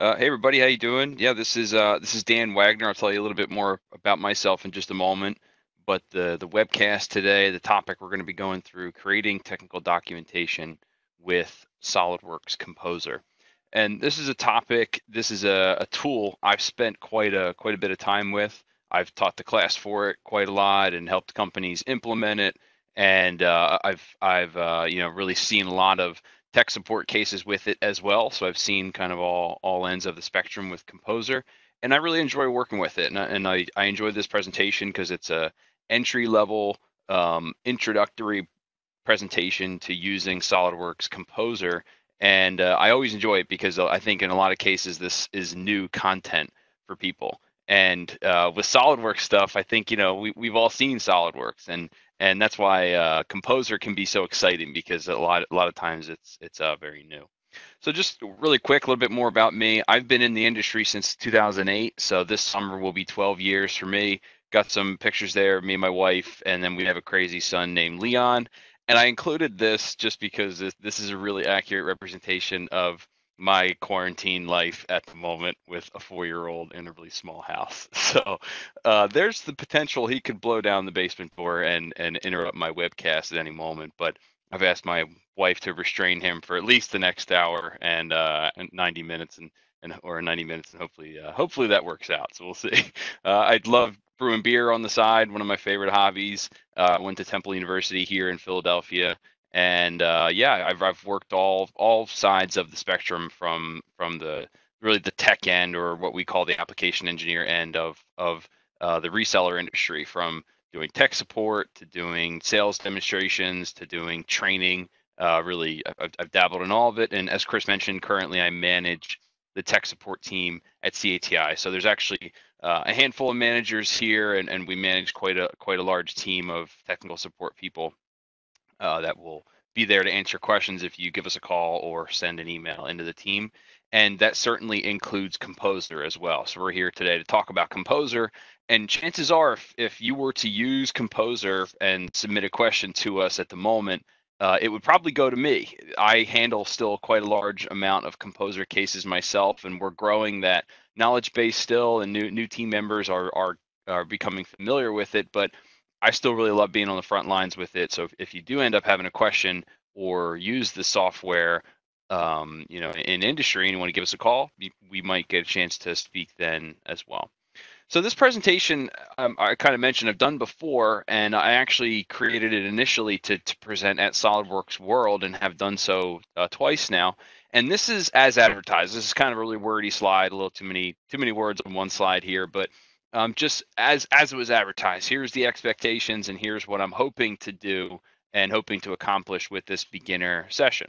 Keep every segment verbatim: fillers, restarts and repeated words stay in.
Uh, hey everybody, how you doing? Yeah, this is uh, this is Dan Wagner. I'll tell you a little bit more about myself in just a moment. But the the webcast today, the topic we're going to be going through: creating technical documentation with SolidWorks Composer. And this is a topic. This is a, a tool I've spent quite a quite a bit of time with. I've taught the class for it quite a lot and helped companies implement it. And uh, I've I've uh, you know really seen a lot of tech support cases with it as well. So I've seen kind of all, all ends of the spectrum with Composer, and I really enjoy working with it. And I, and I, I enjoy this presentation because it's a entry level um, introductory presentation to using SolidWorks Composer. And uh, I always enjoy it because I think in a lot of cases, this is new content for people. And uh, with SolidWorks stuff, I think, you know, we, we've all seen SolidWorks, and and that's why uh, Composer can be so exciting, because a lot a lot of times it's it's uh, very new. So just really quick, a little bit more about me. I've been in the industry since two thousand eight, so this summer will be twelve years for me. Got some pictures there, me and my wife, and then we have a crazy son named Leon. And I included this just because this, this is a really accurate representation of my quarantine life at the moment with a four-year-old in a really small house. So uh, there's the potential he could blow down the basement door and, and interrupt my webcast at any moment. But I've asked my wife to restrain him for at least the next hour and uh, ninety minutes and, and or ninety minutes, and hopefully uh, hopefully that works out. So we'll see. Uh, I'd love brewing beer on the side, one of my favorite hobbies. Uh, I went to Temple University here in Philadelphia. And uh, yeah, I've I've worked all all sides of the spectrum, from from the really the tech end, or what we call the application engineer end of of uh, the reseller industry, from doing tech support to doing sales demonstrations to doing training. Uh, really, I've, I've dabbled in all of it. And as Chris mentioned, currently I manage the tech support team at C A T I. So there's actually uh, a handful of managers here, and and we manage quite a quite a large team of technical support people. Uh, that will be there to answer questions if you give us a call or send an email into the team. And that certainly includes Composer as well. So we're here today to talk about Composer. And chances are, if, if you were to use Composer and submit a question to us at the moment, uh, it would probably go to me. I handle still quite a large amount of Composer cases myself, and we're growing that knowledge base still, and new new team members are, are, are becoming familiar with it. But I still really love being on the front lines with it. So if, if you do end up having a question or use the software, um, you know, in industry, and you want to give us a call, we might get a chance to speak then as well. So this presentation, um, I kind of mentioned I've done before, and I actually created it initially to, to present at SolidWorks World, and have done so uh, twice now. And this is as advertised. This is kind of a really wordy slide, a little too many too many words on one slide here, but Um, just as as it was advertised, here's the expectations, and here's what I'm hoping to do and hoping to accomplish with this beginner session.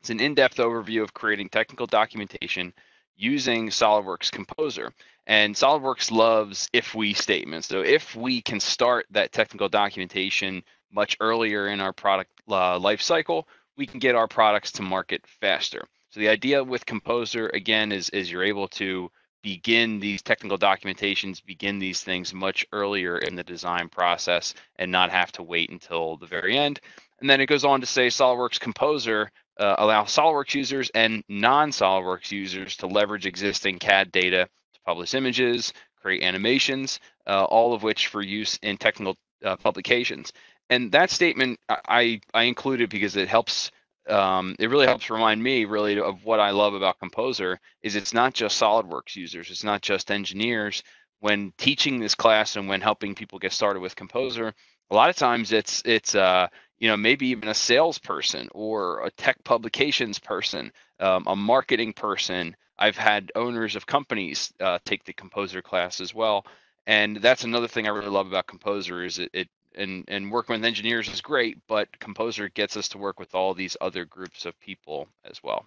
It's an in-depth overview of creating technical documentation using SolidWorks Composer. And SolidWorks loves if we statements. So if we can start that technical documentation much earlier in our product uh, life cycle, we can get our products to market faster. So the idea with Composer, again, is, is you're able to begin these technical documentations, begin these things much earlier in the design process, and not have to wait until the very end. And then it goes on to say SolidWorks Composer uh, allows SolidWorks users and non-SolidWorks users to leverage existing C A D data to publish images, create animations, uh, all of which for use in technical uh, publications. And that statement I, I included because it helps Um, it really helps remind me really of what I love about Composer is it's not just SolidWorks users. It's not just engineers. When teaching this class and when helping people get started with Composer, a lot of times it's, it's uh, you know, maybe even a salesperson or a tech publications person, um, a marketing person. I've had owners of companies uh, take the Composer class as well. And that's another thing I really love about Composer is it, it And, and working with engineers is great, but Composer gets us to work with all these other groups of people as well.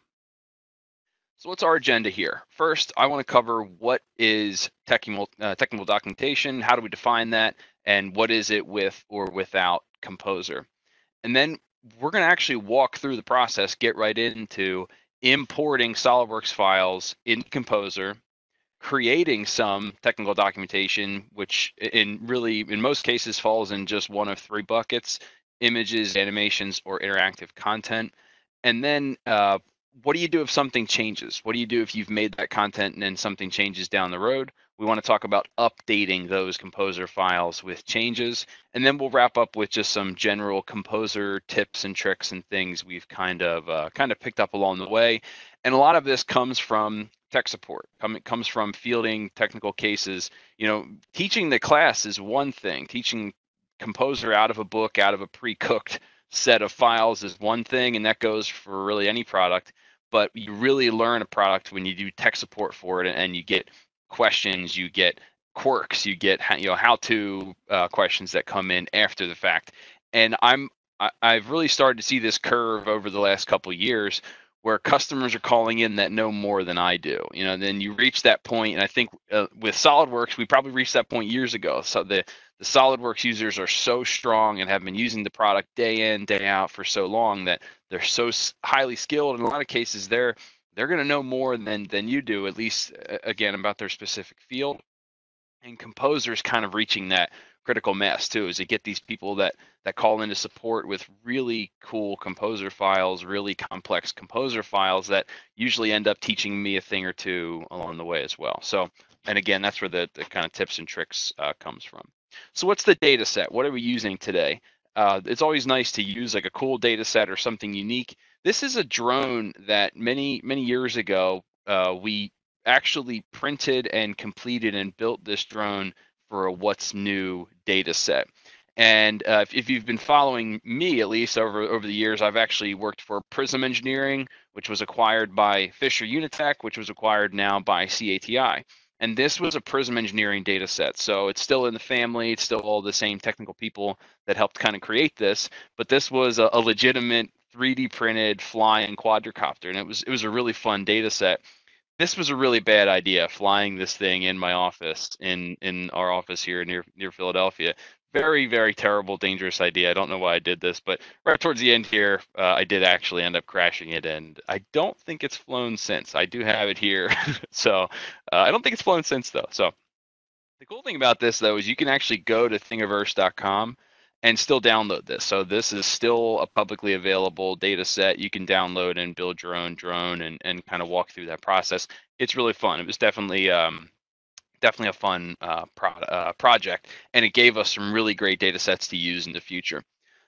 So what's our agenda here? First, I want to cover what is technical, uh, technical documentation, how do we define that, and what is it with or without Composer? And then we're going to actually walk through the process, get right into importing SolidWorks files in Composer, creating some technical documentation, which in really in most cases falls in just one of three buckets: images, animations, or interactive content. And then uh, what do you do if something changes? What do you do if you've made that content and then something changes down the road? We want to talk about updating those Composer files with changes. And then we'll wrap up with just some general Composer tips and tricks and things we've kind of uh, kind of picked up along the way. And a lot of this comes from tech support, it comes from fielding technical cases. You know, teaching the class is one thing. Teaching Composer out of a book, out of a pre-cooked set of files is one thing, and that goes for really any product. But you really learn a product when you do tech support for it, and you get questions, you get quirks, you get you know how-to uh, questions that come in after the fact. And I'm I, I've really started to see this curve over the last couple of years, where customers are calling in that know more than I do. You know, then you reach that point, and I think uh, with SolidWorks, we probably reached that point years ago. So the the SolidWorks users are so strong and have been using the product day in, day out for so long that they're so highly skilled. In a lot of cases, they're they're going to know more than than you do, at least again about their specific field. And Composer's kind of reaching that critical mass too, is to get these people that that call into support with really cool Composer files, really complex Composer files that usually end up teaching me a thing or two along the way as well. So, and again, that's where the, the kind of tips and tricks uh, comes from. So what's the data set? What are we using today? Uh, it's always nice to use like a cool data set or something unique. This is a drone that many, many years ago, uh, we actually printed and completed and built this drone for a what's new data set. And uh, if, if you've been following me, at least over, over the years, I've actually worked for Prism Engineering, which was acquired by Fisher Unitech, which was acquired now by C A T I. And this was a Prism Engineering data set. So it's still in the family. It's still all the same technical people that helped kind of create this. But this was a, a legitimate three D printed flying quadricopter. And it was, it was a really fun data set. This was a really bad idea, flying this thing in my office, in, in our office here near, near Philadelphia. Very, very terrible, dangerous idea. I don't know why I did this, but right towards the end here, uh, I did actually end up crashing it, and I don't think it's flown since. I do have it here, so uh, I don't think it's flown since, though. So the cool thing about this, though, is you can actually go to Thingiverse dot com and still download this. So this is still a publicly available data set. You can download and build your own drone and, and kind of walk through that process. It's really fun. It was definitely... Um, Definitely a fun uh, pro uh, project, and it gave us some really great data sets to use in the future.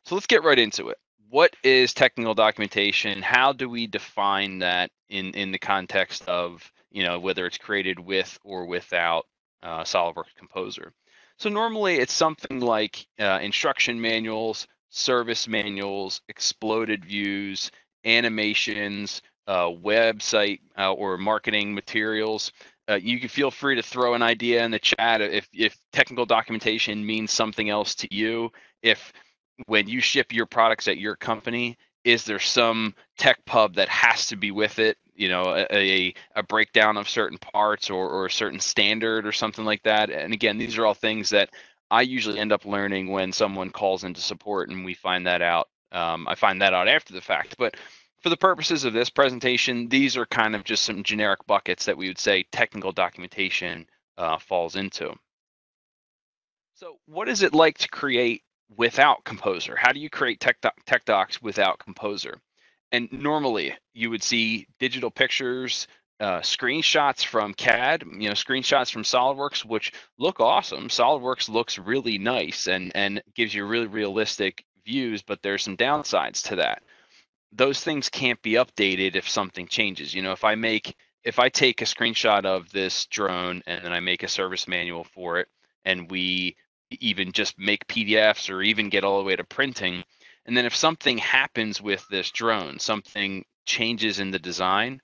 So let's get right into it. What is technical documentation? How do we define that in, in the context of, you know, whether it's created with or without uh, SolidWorks Composer? So normally it's something like uh, instruction manuals, service manuals, exploded views, animations, uh, website uh, or marketing materials. Uh, you can feel free to throw an idea in the chat if, if technical documentation means something else to you. If when you ship your products at your company, is there some tech pub that has to be with it? You know, a, a breakdown of certain parts or, or a certain standard or something like that. And again, these are all things that I usually end up learning when someone calls into support and we find that out. Um, I find that out after the fact. But for the purposes of this presentation, these are kind of just some generic buckets that we would say technical documentation uh, falls into. So what is it like to create without Composer? How do you create tech, doc tech docs without Composer? And normally you would see digital pictures, uh, screenshots from C A D, you know, screenshots from SolidWorks, which look awesome. SolidWorks looks really nice and, and gives you really realistic views, but there's some downsides to that. Those things can't be updated if something changes. You know, if I make, if I take a screenshot of this drone and then I make a service manual for it, and we even just make P D Fs or even get all the way to printing, and then if something happens with this drone, something changes in the design,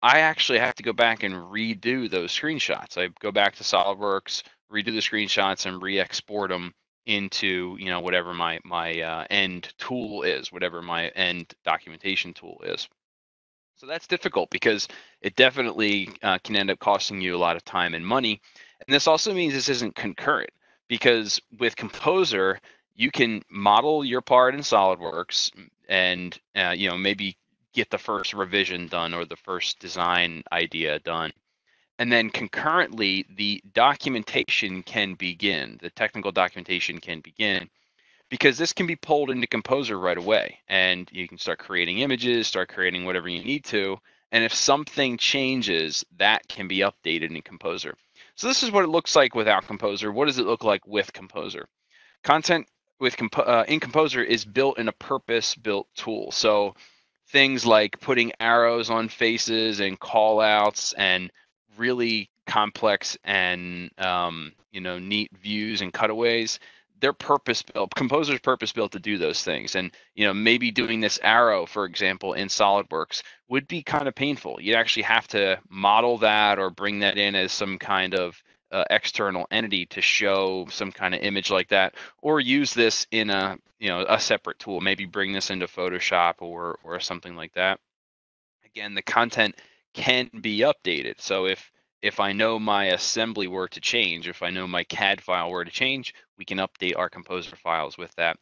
I actually have to go back and redo those screenshots. I go back to SolidWorks, redo the screenshots, and re-export them into, you know, whatever my my uh, end tool is, whatever my end documentation tool is. So that's difficult because it definitely uh, can end up costing you a lot of time and money. And this also means this isn't concurrent, because with Composer, you can model your part in SolidWorks and, uh, you know, maybe get the first revision done or the first design idea done. And then concurrently, the documentation can begin, the technical documentation can begin. because this can be pulled into Composer right away, and you can start creating images, start creating whatever you need to. And if something changes, that can be updated in Composer. So this is what it looks like without Composer. What does it look like with Composer? Content with comp uh, in Composer is built in a purpose-built tool. So things like putting arrows on faces and callouts and really complex and um, you know, neat views and cutaways. They're purpose-built. Composer's purpose-built to do those things. And, you know, maybe doing this arrow, for example, in SolidWorks would be kind of painful. You'd actually have to model that or bring that in as some kind of uh, external entity to show some kind of image like that, or use this in a, you know, a separate tool, maybe bring this into Photoshop or, or something like that. Again, the content can be updated. So if, If I know my assembly were to change, if I know my C A D file were to change, we can update our Composer files with that.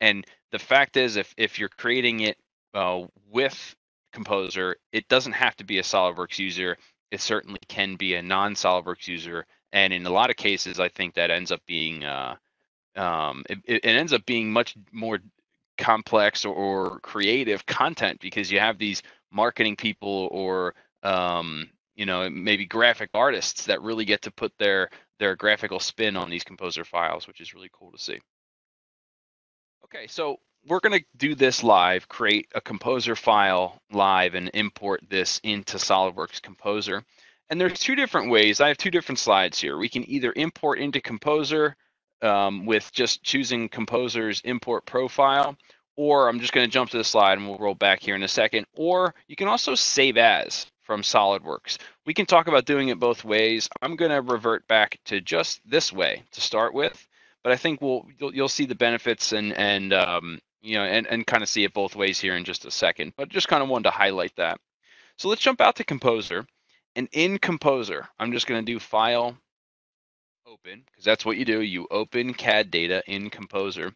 And the fact is, if, if you're creating it uh, with Composer, it doesn't have to be a SolidWorks user. It certainly can be a non-SolidWorks user. And in a lot of cases, I think that ends up being, uh, um, it, it ends up being much more complex or, or creative content, because you have these marketing people or, um, you know, maybe graphic artists that really get to put their their graphical spin on these Composer files, which is really cool to see. Okay, so we're going to do this live, create a Composer file live and import this into SolidWorks Composer. And there's two different ways. I have two different slides here. We can either import into Composer um, with just choosing Composer's import profile, or I'm just going to jump to the slide and we'll roll back here in a second. Or you can also save as from SolidWorks. We can talk about doing it both ways. I'm going to revert back to just this way to start with, but I think we'll you'll, you'll see the benefits and and um, you know and and kind of see it both ways here in just a second. But just kind of wanted to highlight that. So let's jump out to Composer, and in Composer, I'm just going to do File, Open, because that's what you do. You open C A D data in Composer.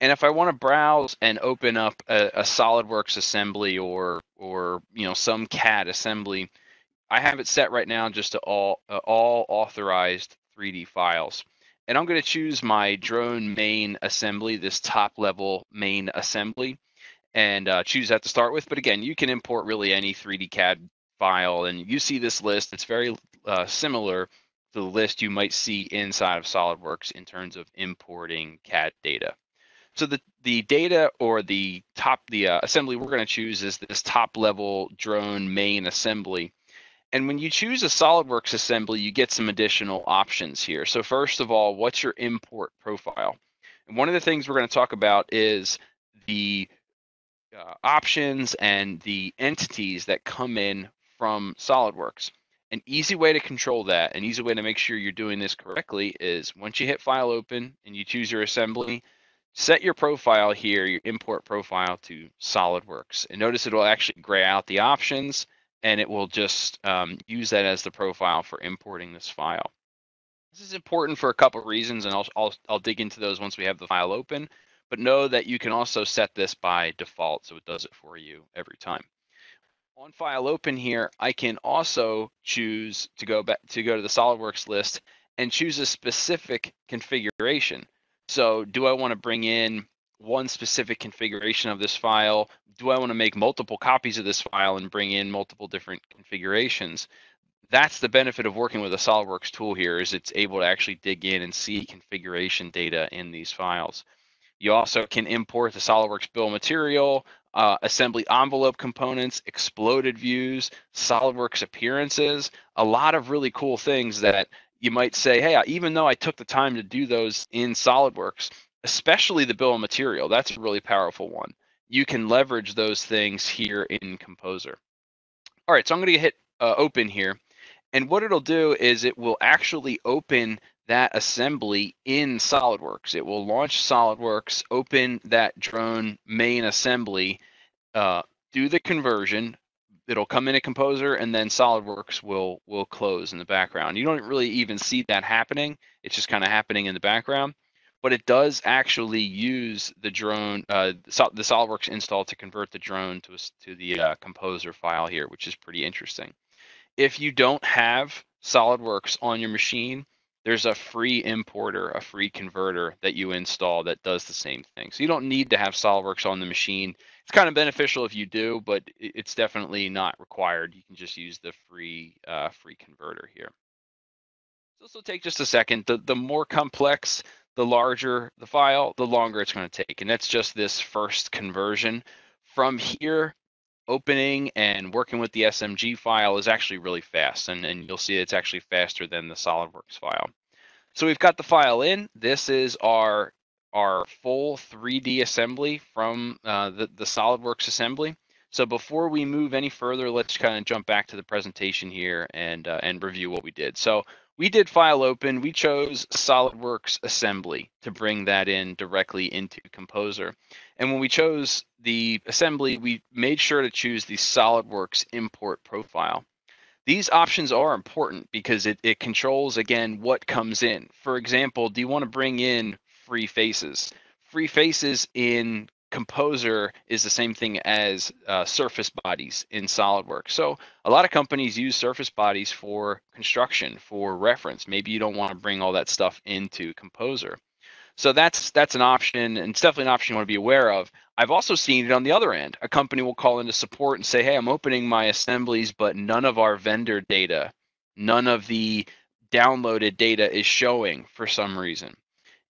And if I want to browse and open up a, a SolidWorks assembly or, or you know, some C A D assembly, I have it set right now just to all uh, all authorized three D files. And I'm going to choose my drone main assembly, this top level main assembly, and uh, choose that to start with. But again, you can import really any three D C A D file, and you see this list. It's very uh, similar to the list you might see inside of SolidWorks in terms of importing C A D data. So the, the data or the top, the uh, assembly we're going to choose is this top level drone main assembly. And when you choose a SolidWorks assembly, you get some additional options here. So first of all, what's your import profile? And one of the things we're going to talk about is the uh, options and the entities that come in from SolidWorks. An easy way to control that, an easy way to make sure you're doing this correctly, is once you hit File Open and you choose your assembly, set your profile here, your import profile to SolidWorks. And notice it will actually gray out the options, and it will just um, use that as the profile for importing this file. This is important for a couple of reasons, and I'll, I'll, I'll dig into those once we have the file open. But know that you can also set this by default, so it does it for you every time. On File Open here, I can also choose to go back to go to the SolidWorks list and choose a specific configuration. So do I want to bring in one specific configuration of this file? Do I want to make multiple copies of this file and bring in multiple different configurations? That's the benefit of working with a SolidWorks tool here, is it's able to actually dig in and see configuration data in these files. You also can import the SolidWorks bill of material, uh, assembly envelope components, exploded views, SolidWorks appearances, a lot of really cool things that you might say, hey, even though I took the time to do those in SolidWorks, especially the bill of material, that's a really powerful one. You can leverage those things here in Composer. All right, so I'm going to hit uh, open here. And what it'll do is it will actually open that assembly in SolidWorks. It will launch SolidWorks, open that drone main assembly, uh, do the conversion. It'll come into Composer, and then SolidWorks will will close in the background. You don't really even see that happening. It's just kind of happening in the background, but it does actually use the drone, uh, the SolidWorks install to convert the drone to, a, to the uh, Composer file here, which is pretty interesting. If you don't have SolidWorks on your machine, there's a free importer, a free converter that you install that does the same thing. So you don't need to have SolidWorks on the machine. It's kind of beneficial if you do, but it's definitely not required. You can just use the free uh, free converter here. So this will take just a second. The, the more complex, the larger the file, the longer it's going to take. And that's just this first conversion. From here, opening and working with the S M G file is actually really fast, and, and you'll see it's actually faster than the SolidWorks file. So we've got the file in. This is our, our full three D assembly from uh, the, the SolidWorks assembly. So before we move any further, let's kind of jump back to the presentation here and, uh, and review what we did. So we did file open. We chose SolidWorks assembly to bring that in directly into Composer. And when we chose the assembly, we made sure to choose the SolidWorks import profile. These options are important because it, it controls, again, what comes in. For example, do you want to bring in free faces? Free faces in Composer is the same thing as uh, surface bodies in SolidWorks. So a lot of companies use surface bodies for construction, for reference. Maybe you don't want to bring all that stuff into Composer. So that's that's an option, and it's definitely an option you want to be aware of. I've also seen it on the other end. A company will call into support and say, hey, I'm opening my assemblies, but none of our vendor data, none of the downloaded data is showing for some reason.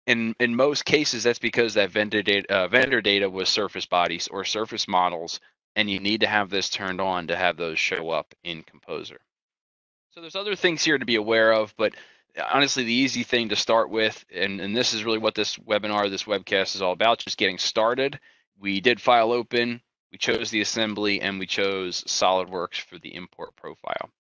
In, in most cases, that's because that vendor data, uh, vendor data was surface bodies or surface models, and you need to have this turned on to have those show up in Composer. So there's other things here to be aware of, but honestly, the easy thing to start with, and, and this is really what this webinar, this webcast is all about, just getting started. We did file open, we chose the assembly, and we chose SolidWorks for the import profile.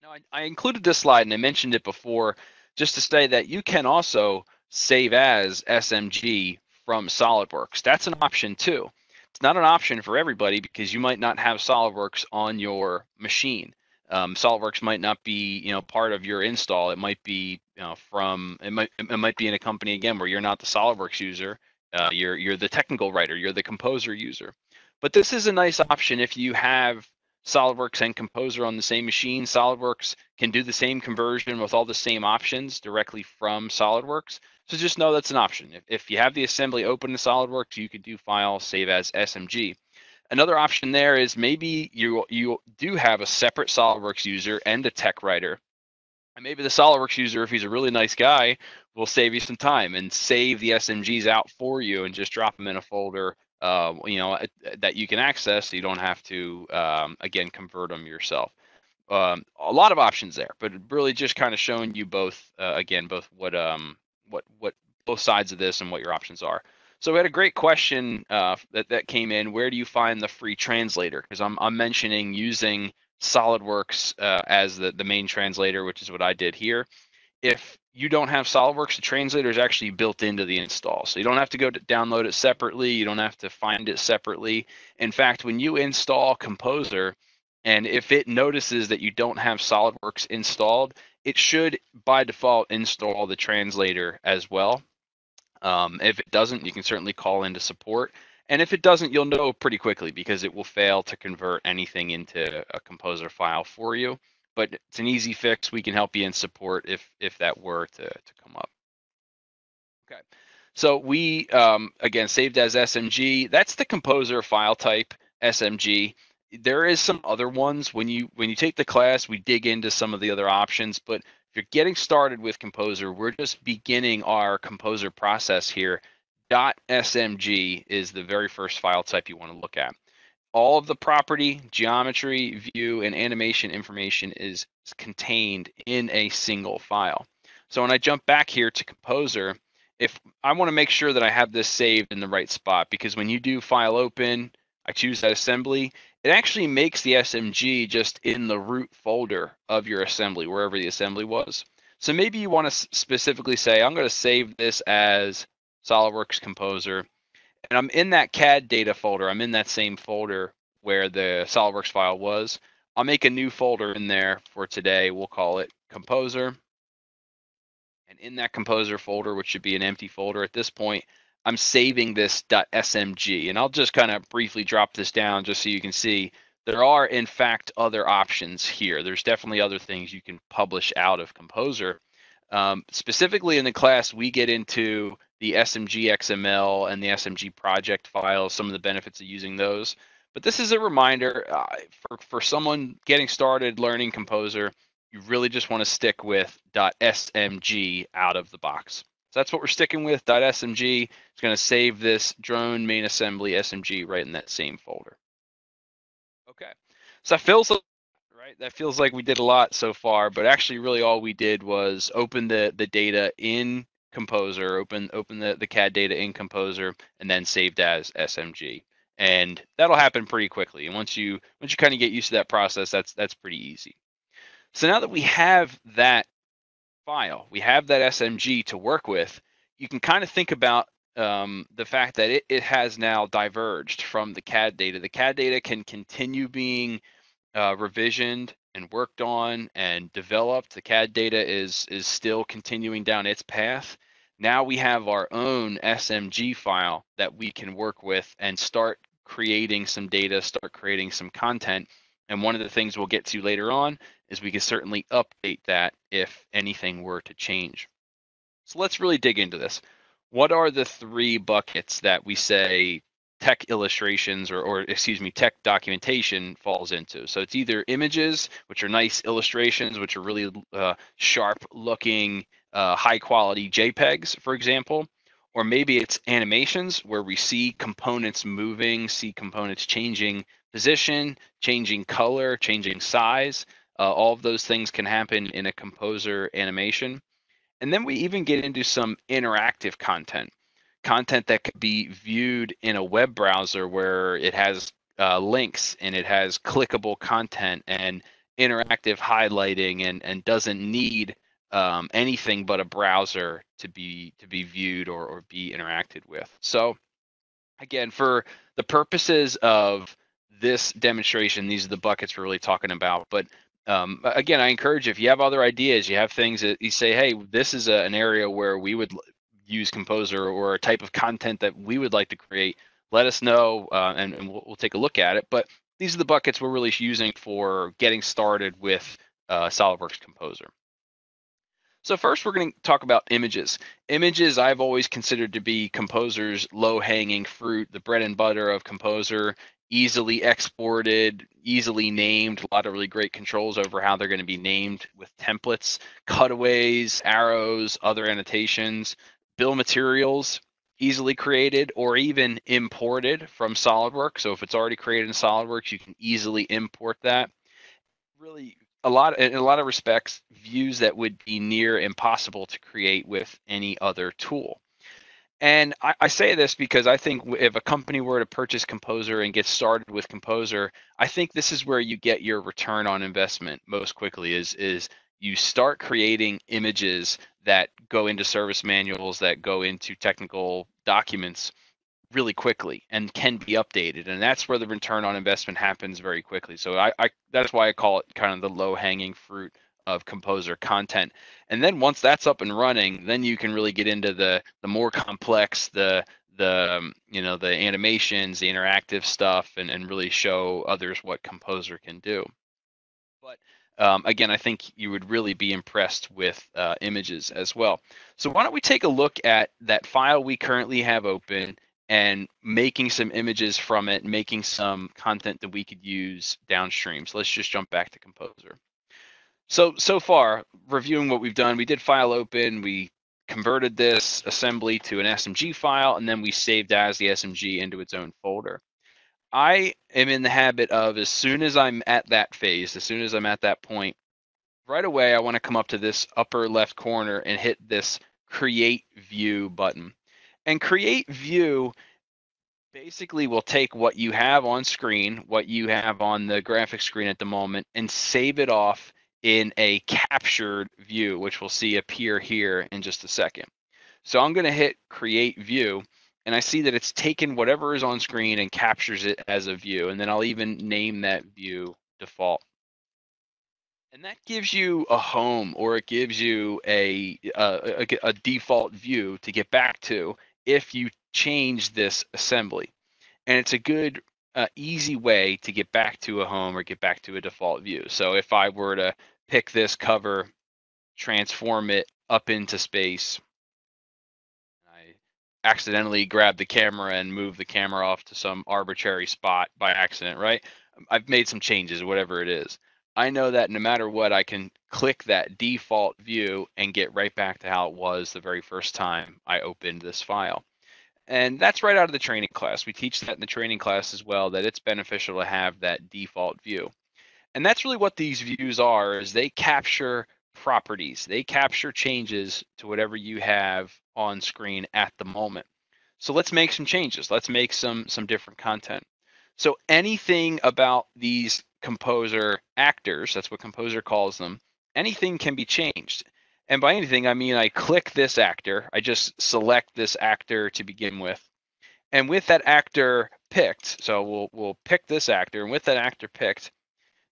Now, I, I included this slide, and I mentioned it before, just to say that you can also save as S M G from SolidWorks. That's an option too. It's not an option for everybody because you might not have SolidWorks on your machine. Um, SolidWorks might not be, you know, part of your install. It might be, you know, from it might it might be in a company again where you're not the SolidWorks user. Uh, you're you're the technical writer. You're the Composer user. But this is a nice option if you have SolidWorks and Composer on the same machine. SolidWorks can do the same conversion with all the same options directly from SolidWorks. So just know that's an option. If, if you have the assembly open in SolidWorks, you could do file save as S M G. Another option there is maybe you you do have a separate SolidWorks user and a tech writer. And maybe the SolidWorks user, if he's a really nice guy, will save you some time and save the S M Gs out for you and just drop them in a folder Uh, you know, that you can access, so you don't have to, um, again, convert them yourself. Um, a lot of options there, but really just kind of showing you both, uh, again, both what, um, what, what, both sides of this and what your options are. So we had a great question uh, that, that came in. Where do you find the free translator? Because I'm, I'm mentioning using SolidWorks uh, as the, the main translator, which is what I did here. If you don't have SolidWorks, the translator is actually built into the install. So you don't have to go to download it separately. You don't have to find it separately. In fact, when you install Composer, and if it notices that you don't have SolidWorks installed, it should by default install the translator as well. Um, if it doesn't, you can certainly call into support. And if it doesn't, you'll know pretty quickly because it will fail to convert anything into a Composer file for you. But it's an easy fix. We can help you in support if if that were to, to come up. Okay, so we, um, again, saved as S M G. That's the Composer file type, S M G. There is some other ones. When you, when you take the class, we dig into some of the other options. But if you're getting started with Composer, we're just beginning our Composer process here. .S M G is the very first file type you want to look at. All of the property, geometry, view, and animation information is contained in a single file. So when I jump back here to Composer, if I want to make sure that I have this saved in the right spot, because when you do file open, I choose that assembly, it actually makes the S M G just in the root folder of your assembly, wherever the assembly was. So maybe you want to specifically say, I'm going to save this as SolidWorks Composer. And I'm in that C A D data folder. I'm in that same folder where the SolidWorks file was. I'll make a new folder in there for today. We'll call it Composer. And in that Composer folder, which should be an empty folder at this point, I'm saving this .smg. And I'll just kind of briefly drop this down just so you can see there are, in fact, other options here. There's definitely other things you can publish out of Composer. Um, specifically in the class, we get into the S M G X M L and the S M G project files, some of the benefits of using those. But this is a reminder uh, for, for someone getting started learning Composer, you really just want to stick with .smg out of the box. So that's what we're sticking with, .smg. It's going to save this drone main assembly S M G right in that same folder. Okay, so that feels like, right? That feels like we did a lot so far, but actually really all we did was open the, the data in Composer, open, open the, the C A D data in Composer, and then saved as S M G. And that'll happen pretty quickly. And once you once you kind of get used to that process, that's that's pretty easy. So now that we have that file, we have that S M G to work with, you can kind of think about um, the fact that it, it has now diverged from the C A D data. The C A D data can continue being uh, revisioned and worked on and developed. The C A D data is, is still continuing down its path. Now we have our own S M G file that we can work with and start creating some data, start creating some content. And one of the things we'll get to later on is we can certainly update that if anything were to change. So let's really dig into this. What are the three buckets that we say tech illustrations or, or excuse me, tech documentation falls into? So it's either images, which are nice illustrations, which are really uh, sharp looking, uh, high quality JPEGs, for example, or maybe it's animations where we see components moving, see components changing position, changing color, changing size. Uh, all of those things can happen in a Composer animation. And then we even get into some interactive content, content that could be viewed in a web browser where it has uh, links and it has clickable content and interactive highlighting and, and doesn't need um, anything but a browser to be to be viewed or, or be interacted with. So again, for the purposes of this demonstration, these are the buckets we're really talking about. But um, again, I encourage you, if you have other ideas, you have things that you say, hey, this is a, an area where we would use Composer or a type of content that we would like to create, let us know uh, and, and we'll, we'll take a look at it. But these are the buckets we're really using for getting started with uh, SolidWorks Composer. So first, we're going to talk about images. Images I've always considered to be Composer's low-hanging fruit, the bread and butter of Composer. Easily exported, easily named, a lot of really great controls over how they're going to be named with templates, cutaways, arrows, other annotations, bill materials, easily created or even imported from SolidWorks. So if it's already created in SolidWorks, you can easily import that. Really, a lot, in a lot of respects, views that would be near impossible to create with any other tool. And I, I say this because I think if a company were to purchase Composer and get started with Composer, I think this is where you get your return on investment most quickly is, is you start creating images that go into service manuals, that go into technical documents really quickly and can be updated. And that's where the return on investment happens very quickly. So I, I that's why I call it kind of the low-hanging fruit of Composer content. And then once that's up and running, then you can really get into the the more complex, the the um, you know, the animations, the interactive stuff, and and really show others what Composer can do. But um, again, I think you would really be impressed with uh, images as well. So why don't we take a look at that file we currently have open and making some images from it, making some content that we could use downstream. So let's just jump back to Composer. So, so far, reviewing what we've done, we did file open, we converted this assembly to an S M G file, and then we saved as the S M G into its own folder. I am in the habit of, as soon as I'm at that phase, as soon as I'm at that point, right away I want to come up to this upper left corner and hit this Create View button. And Create View basically will take what you have on screen, what you have on the graphics screen at the moment, and save it off in a captured view, which we'll see appear here in just a second. So I'm going to hit Create View, and I see that it's taken whatever is on screen and captures it as a view, and then I'll even name that view default. And that gives you a home, or it gives you a, a, a, a default view to get back to if you change this assembly. And it's a good uh, easy way to get back to a home or get back to a default view. So if I were to pick this cover, transform it up into space. I accidentally grabbed the camera and moved the camera off to some arbitrary spot by accident, right? I've made some changes, whatever it is. I know that no matter what, I can click that default view and get right back to how it was the very first time I opened this file. And that's right out of the training class. We teach that in the training class as well, that it's beneficial to have that default view. And that's really what these views are, is they capture properties. They capture changes to whatever you have on screen at the moment. So let's make some changes. Let's make some, some different content. So anything about these composer actors, that's what Composer calls them, anything can be changed. And by anything, I mean, I click this actor, I just select this actor to begin with. And with that actor picked, so we'll, we'll pick this actor, and with that actor picked,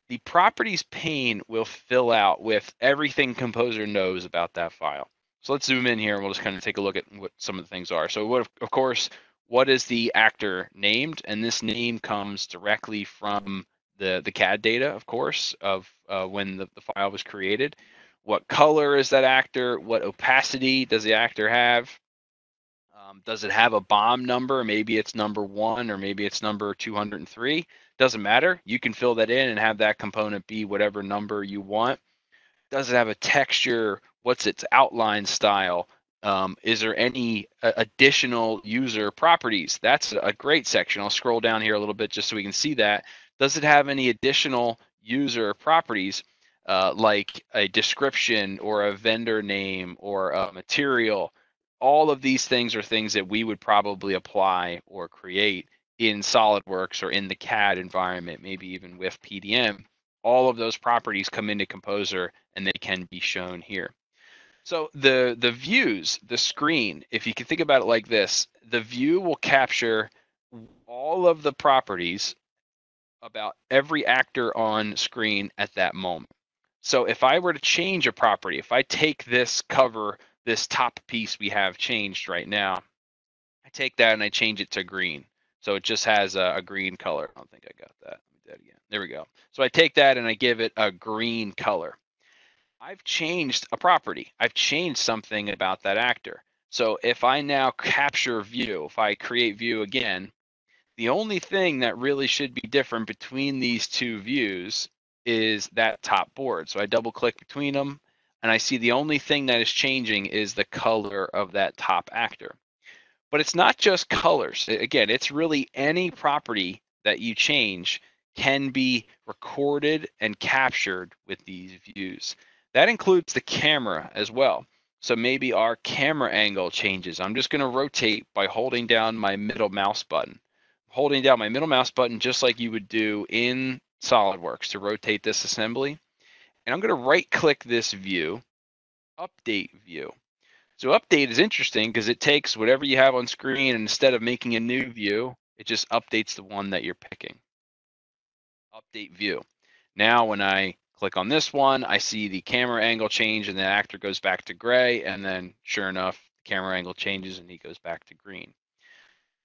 the properties pane will fill out with everything Composer knows about that file. So let's zoom in here and we'll just kind of take a look at what some of the things are. So what, of course, what is the actor named? And this name comes directly from the, the C A D data, of course, of uh, when the, the file was created. What color is that actor? What opacity does the actor have? Um, does it have a B O M number? Maybe it's number one, or maybe it's number two hundred three. Doesn't matter. You can fill that in and have that component be whatever number you want. Does it have a texture? What's its outline style? Um, is there any uh, additional user properties? That's a great section. I'll scroll down here a little bit just so we can see that. Does it have any additional user properties? Uh, like a description or a vendor name or a material. All of these things are things that we would probably apply or create in SolidWorks or in the C A D environment, maybe even with P D M. All of those properties come into Composer and they can be shown here. So the, the views, the screen, if you can think about it like this, the view will capture all of the properties about every actor on screen at that moment. So if I were to change a property, if I take this cover, this top piece we have changed right now, I take that and I change it to green. So it just has a, a green color. I don't think I got that. Let me do that again. There we go. So I take that and I give it a green color. I've changed a property. I've changed something about that actor. So if I now capture view, if I create view again, the only thing that really should be different between these two views is that top board. So I double click between them and I see the only thing that is changing is the color of that top actor. But it's not just colors. Again, it's really any property that you change can be recorded and captured with these views. That includes the camera as well. So maybe our camera angle changes. I'm just going to rotate by holding down my middle mouse button. Holding down my middle mouse button just like you would do in SolidWorks to rotate this assembly. And I'm going to right click this view, update view. So update is interesting because it takes whatever you have on screen and instead of making a new view, it just updates the one that you're picking. Update view. Now when I click on this one, I see the camera angle change and the actor goes back to gray, and then sure enough, the camera angle changes and he goes back to green.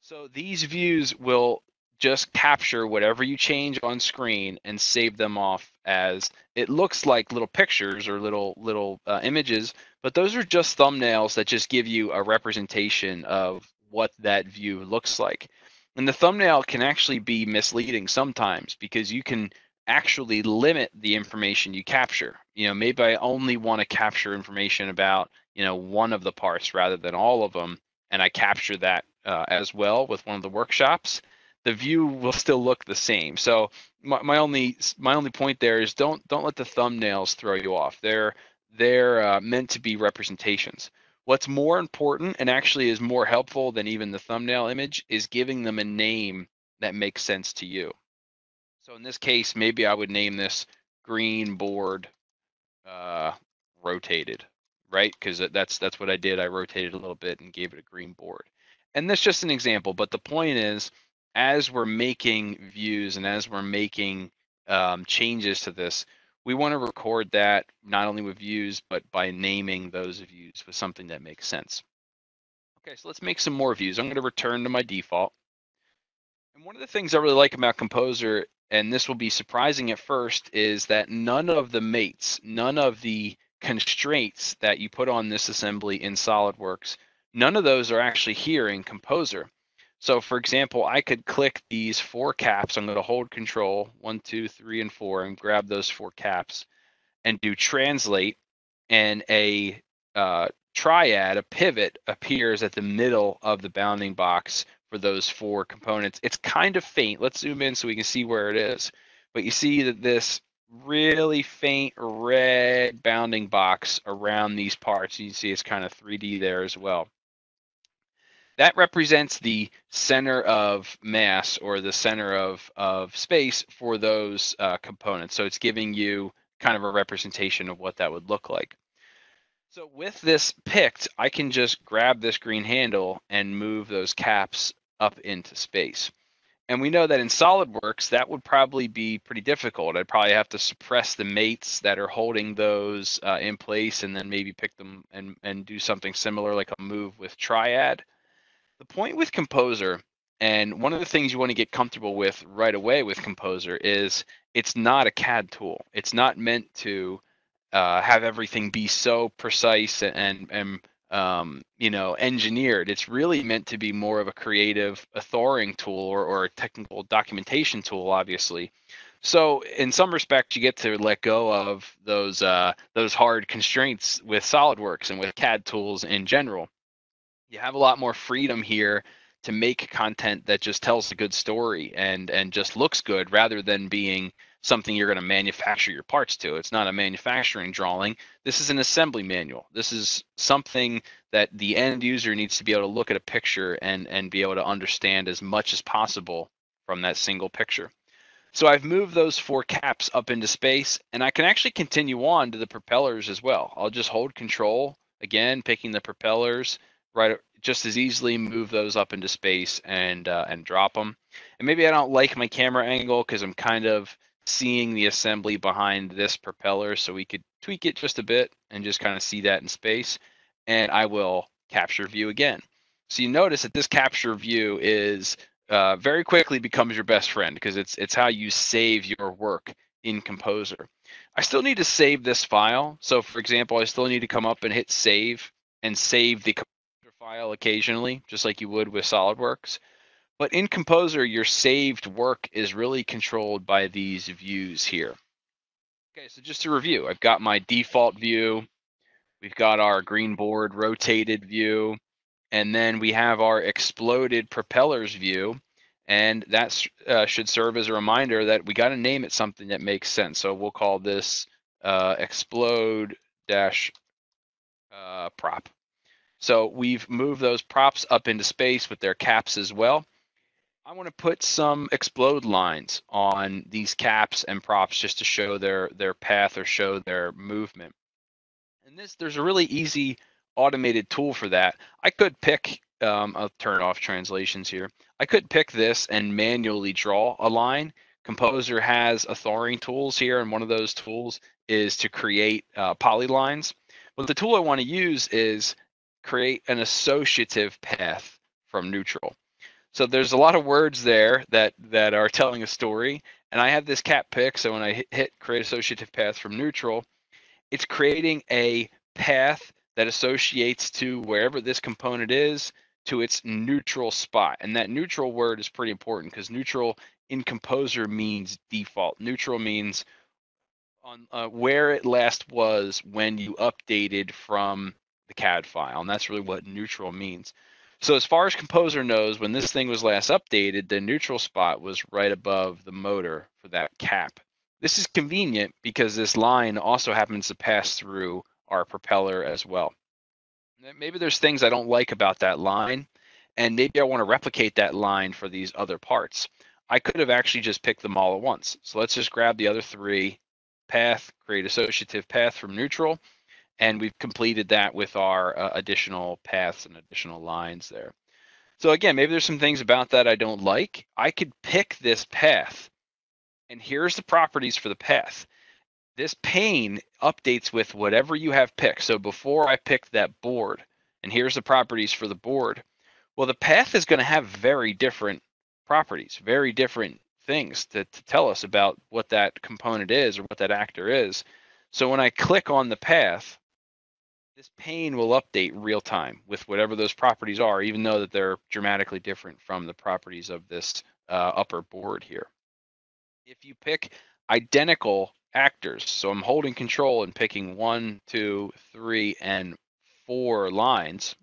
So these views will just capture whatever you change on screen and save them off as, it looks like little pictures or little little uh, images, but those are just thumbnails that just give you a representation of what that view looks like. And the thumbnail can actually be misleading sometimes because you can actually limit the information you capture. You know, maybe I only want to capture information about, you know, one of the parts rather than all of them, and I capture that uh, as well with one of the workshops. The view will still look the same. So my, my only my only point there is don't don't let the thumbnails throw you off. They're they're uh, meant to be representations. What's more important and actually is more helpful than even the thumbnail image is giving them a name that makes sense to you. So in this case, maybe I would name this green board uh, rotated, right? Because that's that's what I did. I rotated a little bit and gave it a green board. And that's just an example. But the point is, as we're making views and as we're making um, changes to this, we want to record that not only with views, but by naming those views with something that makes sense. Okay, so let's make some more views. I'm going to return to my default. And one of the things I really like about Composer, and this will be surprising at first, is that none of the mates, none of the constraints that you put on this assembly in SolidWorks, none of those are actually here in Composer. So for example, I could click these four caps. I'm going to hold control one, two, three, and four and grab those four caps and do translate, and a uh, triad, a pivot, appears at the middle of the bounding box for those four components. It's kind of faint. Let's zoom in so we can see where it is. But you see that this really faint red bounding box around these parts. You can see it's kind of three D there as well. That represents the center of mass, or the center of, of space for those uh, components. So it's giving you kind of a representation of what that would look like. So with this picked, I can just grab this green handle and move those caps up into space. And we know that in SolidWorks, that would probably be pretty difficult. I'd probably have to suppress the mates that are holding those uh, in place, and then maybe pick them and, and do something similar, like a move with triad. The point with Composer, and one of the things you want to get comfortable with right away with Composer, is it's not a C A D tool. It's not meant to Uh, have everything be so precise and, and um, you know, engineered. It's really meant to be more of a creative authoring tool, or, or a technical documentation tool, obviously. So in some respects, you get to let go of those, uh, those hard constraints with SolidWorks and with C A D tools in general. You have a lot more freedom here to make content that just tells a good story and, and just looks good, rather than being something you're going to manufacture your parts to. It's not a manufacturing drawing. This is an assembly manual. This is something that the end user needs to be able to look at a picture and, and be able to understand as much as possible from that single picture. So I've moved those four caps up into space, and I can actually continue on to the propellers as well. I'll just hold control, again, picking the propellers, right, just as easily move those up into space and, uh, and drop them. And maybe I don't like my camera angle because I'm kind of seeing the assembly behind this propeller, so we could tweak it just a bit and just kind of see that in space. And I will capture view again. So you notice that this capture view is uh, very quickly becomes your best friend, because it's it's how you save your work in Composer. I still need to save this file. So for example, I still need to come up and hit save and save the Composer file occasionally, just like you would with SolidWorks. But in Composer, your saved work is really controlled by these views here. Okay, so just to review, I've got my default view, we've got our green board rotated view, and then we have our exploded propellers view. And that uh, should serve as a reminder that we got to name it something that makes sense. So we'll call this uh, explode dash uh, prop. So we've moved those props up into space with their caps as well. I want to put some explode lines on these caps and props just to show their, their path, or show their movement. And this, there's a really easy automated tool for that. I could pick, um, I'll turn off translations here. I could pick this and manually draw a line. Composer has authoring tools here, and one of those tools is to create uh, polylines. But the tool I want to use is create an associative path from neutral. So there's a lot of words there that, that are telling a story. And I have this cat pick. So when I hit create associative path from neutral, it's creating a path that associates to wherever this component is to its neutral spot. And that neutral word is pretty important, because neutral in Composer means default. Neutral means on uh, where it last was when you updated from the C A D file. And that's really what neutral means. So as far as Composer knows, when this thing was last updated, the neutral spot was right above the motor for that cap. This is convenient because this line also happens to pass through our propeller as well. Maybe there's things I don't like about that line, and maybe I want to replicate that line for these other parts. I could have actually just picked them all at once. So let's just grab the other three, path, create associative path from neutral. And we've completed that with our uh, additional paths and additional lines there. So again, maybe there's some things about that I don't like. I could pick this path, and here's the properties for the path. This pane updates with whatever you have picked. So before I picked that board, and here's the properties for the board. Well, the path is going to have very different properties, very different things to, to tell us about what that component is or what that actor is. So when I click on the path, this pane will update real time with whatever those properties are, even though that they're dramatically different from the properties of this uh, upper board here. If you pick identical actors, so I'm holding control and picking one, two, three, and four lines,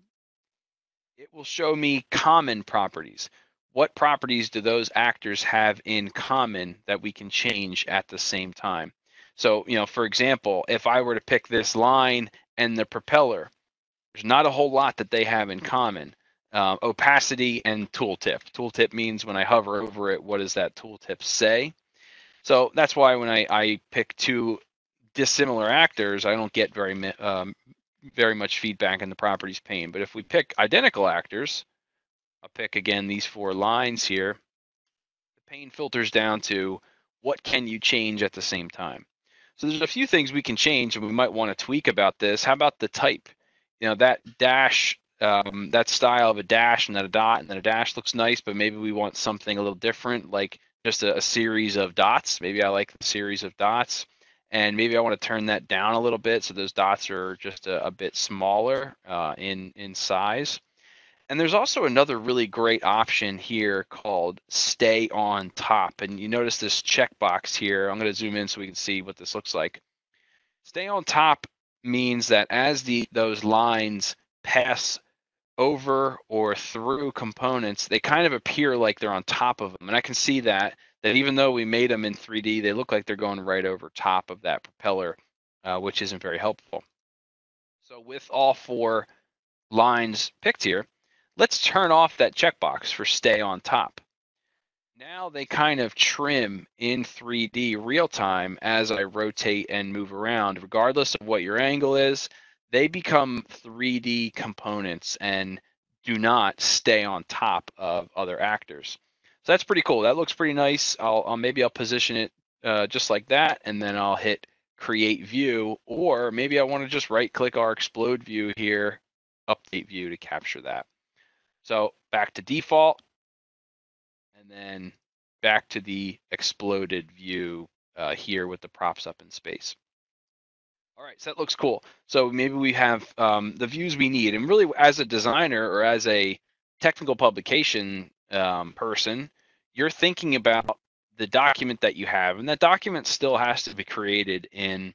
it will show me common properties. What properties do those actors have in common that we can change at the same time? So, you know, for example, if I were to pick this line and the propeller, there's not a whole lot that they have in common. Uh, opacity and tooltip. Tooltip means when I hover over it, what does that tooltip say? So that's why when I, I pick two dissimilar actors, I don't get very um, very much feedback in the properties pane. But if we pick identical actors, I'll pick again these four lines here, the pane filters down to what can you change at the same time. So there's a few things we can change and we might want to tweak about this. How about the type? You know, that dash, um, that style of a dash and then a dot and then a dash looks nice, but maybe we want something a little different, like just a, a series of dots. Maybe I like the series of dots, and maybe I want to turn that down a little bit so those dots are just a, a bit smaller uh, in, in size. And there's also another really great option here called Stay on Top. And you notice this checkbox here. I'm going to zoom in so we can see what this looks like. Stay on Top means that as the those lines pass over or through components, they kind of appear like they're on top of them. And I can see that, that even though we made them in three D, they look like they're going right over top of that propeller, uh, which isn't very helpful. So with all four lines picked here, let's turn off that checkbox for Stay on Top. Now they kind of trim in three D real time as I rotate and move around. Regardless of what your angle is, they become three D components and do not stay on top of other actors. So that's pretty cool. That looks pretty nice. I'll, I'll maybe I'll position it uh, just like that, and then I'll hit Create View, or maybe I want to just right click our Explode View here, Update View to capture that. So back to default, and then back to the exploded view uh, here with the props up in space. All right, so that looks cool. So maybe we have um, the views we need. And really, as a designer or as a technical publication um, person, you're thinking about the document that you have, and that document still has to be created in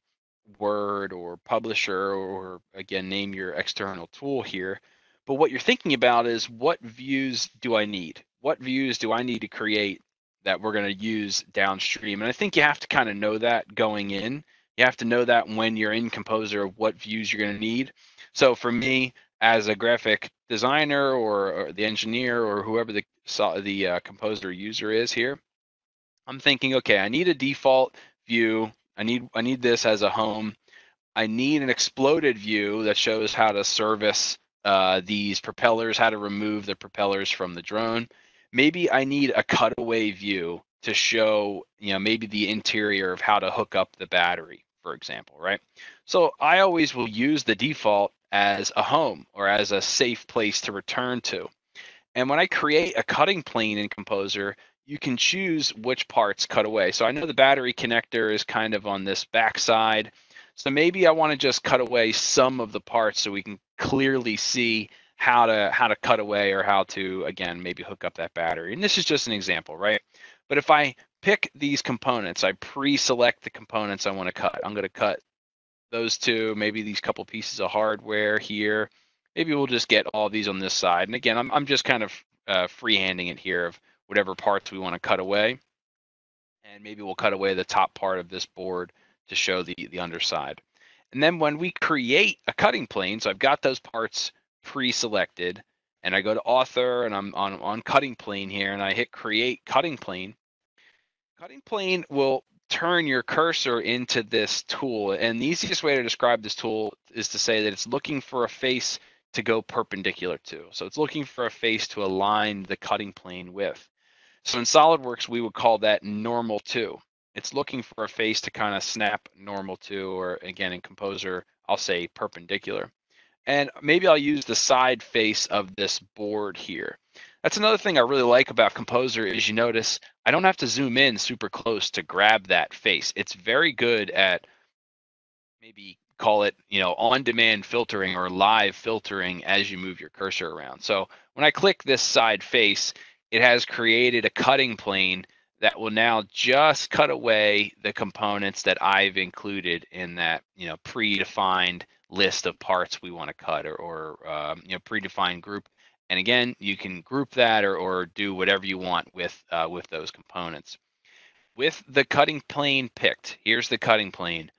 Word or Publisher or, again, name your external tool here. But what you're thinking about is, what views do I need? What views do I need to create that we're going to use downstream? And I think you have to kind of know that going in. You have to know that when you're in Composer, what views you're going to need. So for me, as a graphic designer or, or the engineer or whoever the, the uh, Composer user is here, I'm thinking, okay, I need a default view. I need, I need this as a home. I need an exploded view that shows how to service Uh, these propellers, how to remove the propellers from the drone. Maybe I need a cutaway view to show, you know, maybe the interior of how to hook up the battery, for example, right? So I always will use the default as a home or as a safe place to return to. And when I create a cutting plane in Composer, you can choose which parts cut away. So I know the battery connector is kind of on this backside. So maybe I want to just cut away some of the parts so we can clearly see how to how to cut away or how to, again, maybe hook up that battery. And this is just an example, right? But if I pick these components, I pre-select the components I want to cut. I'm going to cut those two, maybe these couple pieces of hardware here. Maybe we'll just get all these on this side. And again, I'm, I'm just kind of uh, freehanding it here of whatever parts we want to cut away. And maybe we'll cut away the top part of this board to show the, the underside. And then when we create a cutting plane, so I've got those parts pre-selected, and I go to Author, and I'm on, on Cutting Plane here, and I hit Create Cutting Plane. Cutting Plane will turn your cursor into this tool, and the easiest way to describe this tool is to say that it's looking for a face to go perpendicular to. So it's looking for a face to align the cutting plane with. So in SolidWorks, we would call that normal to. It's looking for a face to kind of snap normal to, or again, in Composer, I'll say perpendicular. And maybe I'll use the side face of this board here. That's another thing I really like about Composer is, you notice, I don't have to zoom in super close to grab that face. It's very good at maybe call it, you know, on-demand filtering or live filtering as you move your cursor around. So when I click this side face, it has created a cutting plane that will now just cut away the components that I've included in that, you know, predefined list of parts we want to cut, or, or um, you know, predefined group. And again, you can group that or, or do whatever you want with uh, with those components. With the cutting plane picked, here's the cutting plane.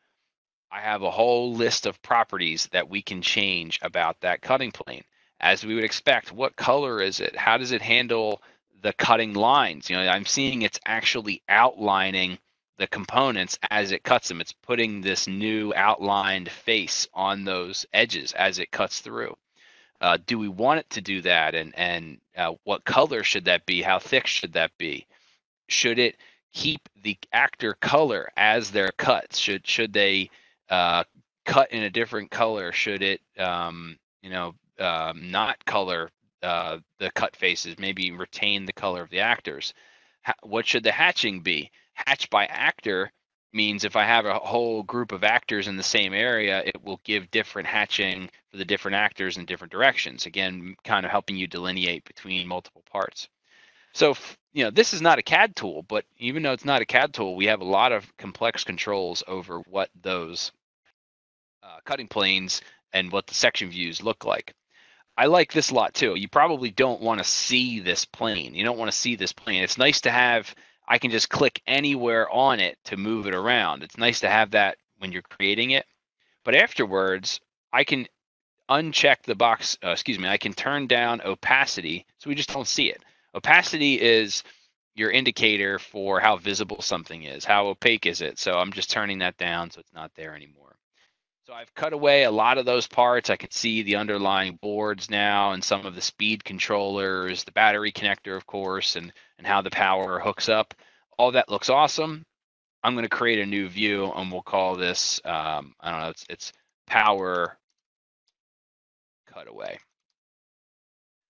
I have a whole list of properties that we can change about that cutting plane. As we would expect, what color is it? How does it handle the cutting lines? You know, I'm seeing it's actually outlining the components as it cuts them. It's putting this new outlined face on those edges as it cuts through. Uh, do we want it to do that? And, and uh, what color should that be? How thick should that be? Should it keep the actor color as their cuts? Should, should they uh, cut in a different color? Should it, um, you know, um, not color uh, the cut faces, maybe retain the color of the actors? H what should the hatching be? Hatch by actor means if I have a whole group of actors in the same area, it will give different hatching for the different actors in different directions. Again, kind of helping you delineate between multiple parts. So, you know, this is not a C A D tool, but even though it's not a C A D tool, we have a lot of complex controls over what those uh, cutting planes and what the section views look like. I like this a lot too. You probably don't want to see this plane. You don't want to see this plane. It's nice to have. I can just click anywhere on it to move it around. It's nice to have that when you're creating it. But afterwards, I can uncheck the box, uh, excuse me, I can turn down opacity so we just don't see it. Opacity is your indicator for how visible something is, how opaque is it. So I'm just turning that down so it's not there anymore. So I've cut away a lot of those parts. I can see the underlying boards now and some of the speed controllers, the battery connector, of course, and, and how the power hooks up. All that looks awesome. I'm going to create a new view and we'll call this, um, I don't know, it's, it's power cutaway.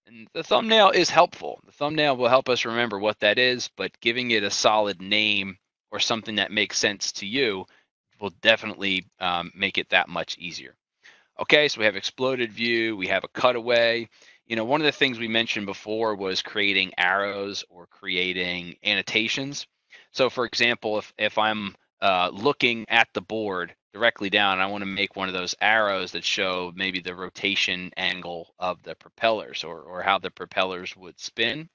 And the thumbnail is helpful. The thumbnail will help us remember what that is, but giving it a solid name or something that makes sense to you will definitely um, make it that much easier. Okay, so we have exploded view, we have a cutaway. You know, one of the things we mentioned before was creating arrows or creating annotations. So for example, if, if I'm uh, looking at the board directly down, and I wanna make one of those arrows that show maybe the rotation angle of the propellers or, or how the propellers would spin.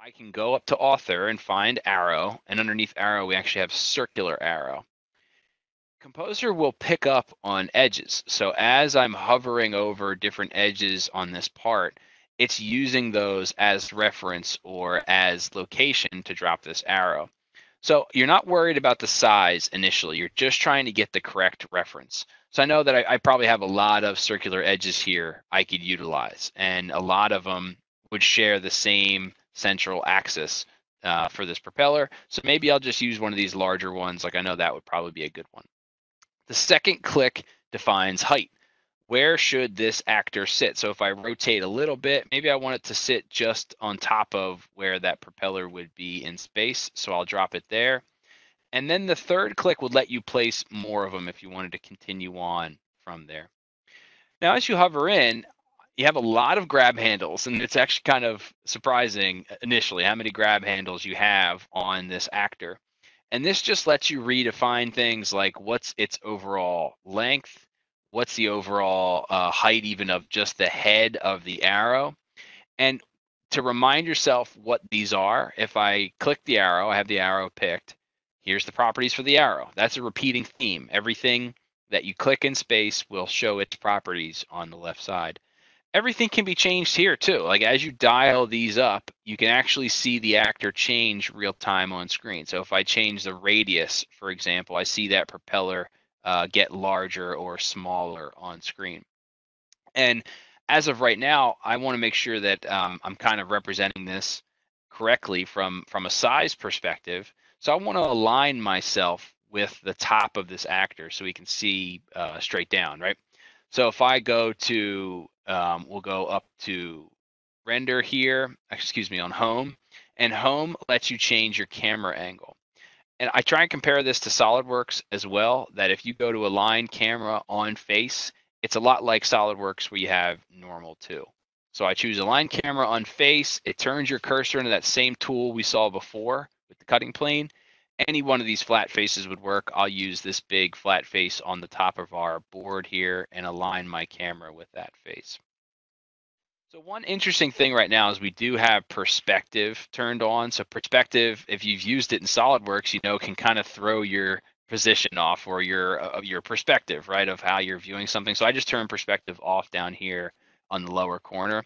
I can go up to author and find arrow, and underneath arrow, we actually have circular arrow. Composer will pick up on edges. So as I'm hovering over different edges on this part, it's using those as reference or as location to drop this arrow. So you're not worried about the size initially. You're just trying to get the correct reference. So I know that I, I probably have a lot of circular edges here I could utilize, and a lot of them would share the same central axis uh, for this propeller. So maybe I'll just use one of these larger ones. Like I know that would probably be a good one. The second click defines height. Where should this actor sit? So if I rotate a little bit, maybe I want it to sit just on top of where that propeller would be in space. So I'll drop it there. And then the third click would let you place more of them if you wanted to continue on from there. Now, as you hover in, you have a lot of grab handles, and it's actually kind of surprising initially how many grab handles you have on this actor. And this just lets you redefine things like what's its overall length, what's the overall uh, height even of just the head of the arrow. And to remind yourself what these are, if I click the arrow, I have the arrow picked, here's the properties for the arrow. That's a repeating theme. Everything that you click in space will show its properties on the left side. Everything can be changed here too. Like as you dial these up, you can actually see the actor change real time on screen. So if I change the radius, for example, I see that propeller uh, get larger or smaller on screen. And as of right now, I want to make sure that um, I'm kind of representing this correctly from, from a size perspective. So I want to align myself with the top of this actor so we can see uh, straight down, right? So if I go to, Um, we'll go up to render here, excuse me, on home, and home lets you change your camera angle. and I try and compare this to SolidWorks as well, that if you go to align camera on face, it's a lot like SolidWorks where you have normal too. So I choose align camera on face. It turns your cursor into that same tool we saw before with the cutting plane. Any one of these flat faces would work. I'll use this big flat face on the top of our board here and align my camera with that face. So one interesting thing right now is we do have perspective turned on. So perspective, if you've used it in SolidWorks, you know, can kind of throw your position off or your uh, your perspective, right, of how you're viewing something. So I just turn perspective off down here on the lower corner.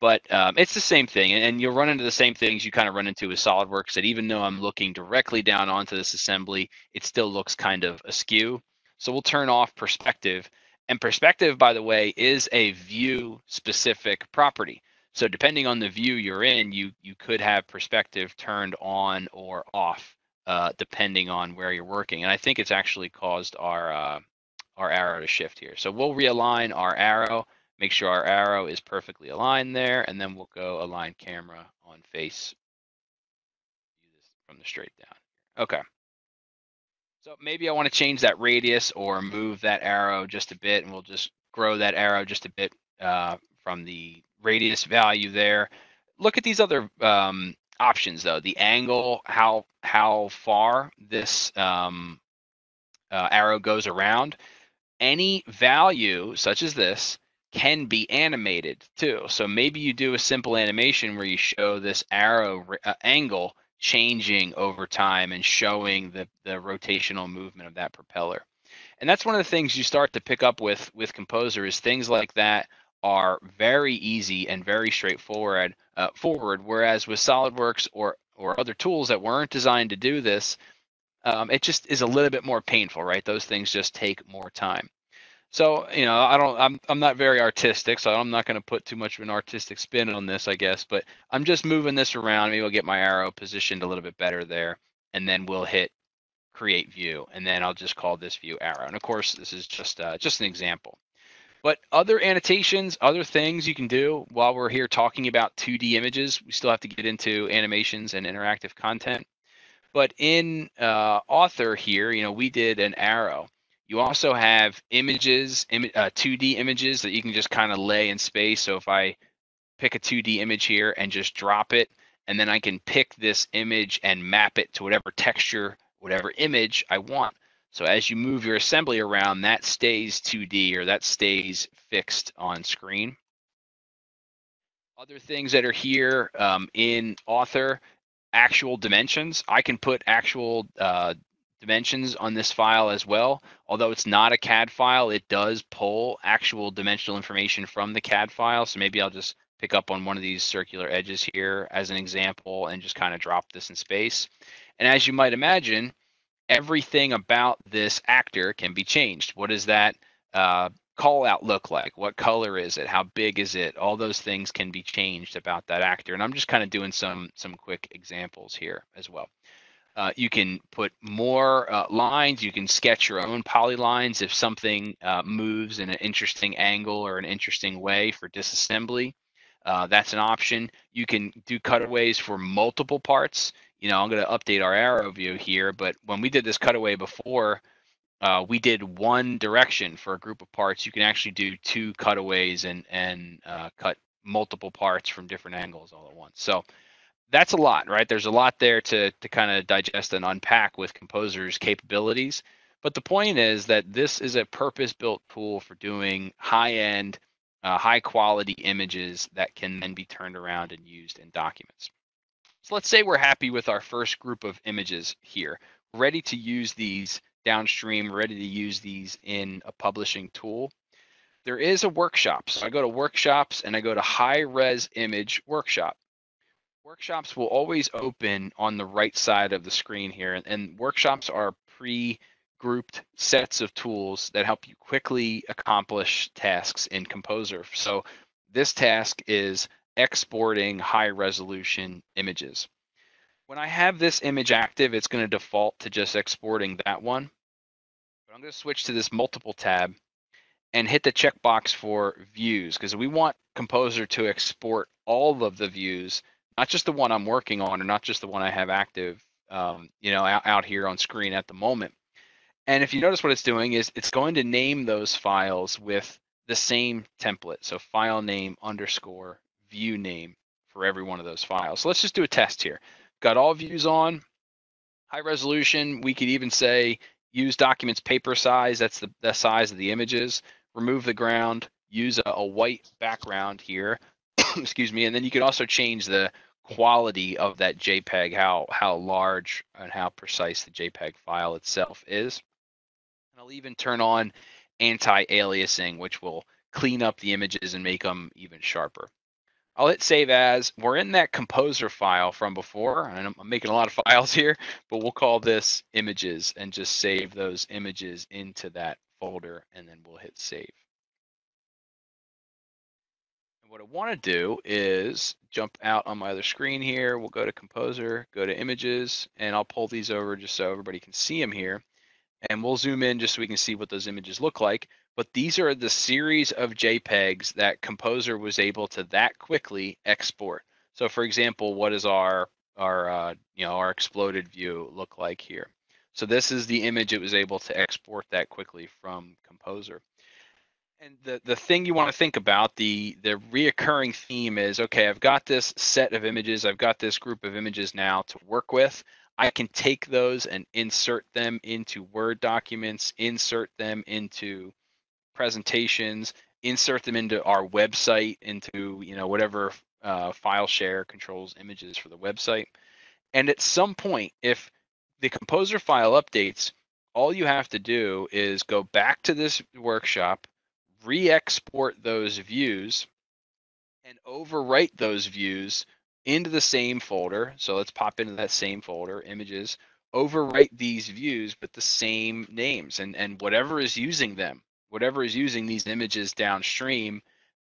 But um, it's the same thing, and, and you'll run into the same things you kind of run into with SolidWorks, that even though I'm looking directly down onto this assembly, it still looks kind of askew. So we'll turn off perspective. And perspective, by the way, is a view specific property. So depending on the view you're in, you, you could have perspective turned on or off uh, depending on where you're working. And I think it's actually caused our, uh, our arrow to shift here. So we'll realign our arrow, make sure our arrow is perfectly aligned there, and then we'll go align camera on face from the straight down. Okay. So maybe I want to change that radius or move that arrow just a bit, and we'll just grow that arrow just a bit uh, from the radius value there. Look at these other um, options though. The angle, how how far this um, uh, arrow goes around. Any value such as this can be animated too. So maybe you do a simple animation where you show this arrow uh, angle changing over time and showing the, the rotational movement of that propeller. And that's one of the things you start to pick up with with Composer, is things like that are very easy and very straightforward uh, forward, whereas with SolidWorks or or other tools that weren't designed to do this, um, it just is a little bit more painful, right? Those things just take more time. So, you know, I don't, I'm, I'm not very artistic, so I'm not going to put too much of an artistic spin on this, I guess, but I'm just moving this around. Maybe I'll get my arrow positioned a little bit better there, and then we'll hit create view, and then I'll just call this view arrow. And of course, this is just, uh, just an example, but other annotations, other things you can do while we're here talking about two D images. We still have to get into animations and interactive content, but in uh, Author here, you know, we did an arrow. You also have images, im- uh, two D images that you can just kind of lay in space. So if I pick a two D image here and just drop it, and then I can pick this image and map it to whatever texture, whatever image I want. So as you move your assembly around, that stays two D, or that stays fixed on screen. Other things that are here um, in Author, actual dimensions. I can put actual uh, dimensions on this file as well. Although it's not a C A D file, it does pull actual dimensional information from the C A D file. So maybe I'll just pick up on one of these circular edges here as an example and just kind of drop this in space. And as you might imagine, everything about this actor can be changed. What does that uh, call out look like? What color is it? How big is it? All those things can be changed about that actor. And I'm just kind of doing some, some quick examples here as well. Uh, you can put more uh, lines. You can sketch your own polylines if something uh, moves in an interesting angle or an interesting way for disassembly. Uh, that's an option. You can do cutaways for multiple parts. You know, I'm going to update our arrow view here, but when we did this cutaway before, uh, we did one direction for a group of parts. You can actually do two cutaways and, and uh, cut multiple parts from different angles all at once. So that's a lot, right? There's a lot there to, to kind of digest and unpack with Composer's capabilities. But the point is that this is a purpose-built tool for doing high-end, uh, high-quality images that can then be turned around and used in documents. So let's say we're happy with our first group of images here, ready to use these downstream, ready to use these in a publishing tool. There is a workshop. So I go to workshops and I go to high-res image workshop. Workshops will always open on the right side of the screen here, and, and workshops are pre-grouped sets of tools that help you quickly accomplish tasks in Composer. So this task is exporting high-resolution images. When I have this image active, it's going to default to just exporting that one. But I'm going to switch to this multiple tab and hit the checkbox for views, because we want Composer to export all of the views, not just the one I'm working on, or not just the one I have active um, you know, out, out here on screen at the moment. And if you notice what it's doing is it's going to name those files with the same template. So file name underscore view name for every one of those files. So let's just do a test here. Got all views on, high resolution. We could even say use documents paper size. That's the, the size of the images. Remove the ground, use a, a white background here. Excuse me. And then you could also change the quality of that JPEG, how how large and how precise the JPEG file itself is. And I'll even turn on anti-aliasing, which will clean up the images and make them even sharper. I'll hit save as. We're in that composer file from before, and I'm making a lot of files here, but we'll call this images and just save those images into that folder, and then we'll hit save. And what I want to do is jump out on my other screen here. We'll go to composer, go to images, and I'll pull these over just so everybody can see them here. And we'll zoom in just so we can see what those images look like. But these are the series of JPEGs that Composer was able to that quickly export. So for example, what is our, our uh, you know, our exploded view look like here? So this is the image it was able to export that quickly from Composer. And the, the thing you want to think about, the, the reoccurring theme is, okay, I've got this set of images, I've got this group of images now to work with. I can take those and insert them into Word documents, insert them into presentations, insert them into our website, into, you know, whatever uh, file share controls images for the website. And at some point, if the Composer file updates, all you have to do is go back to this workshop, re-export those views, and overwrite those views into the same folder. So let's pop into that same folder, images, overwrite these views with the same names, and, and whatever is using them. Whatever is using these images downstream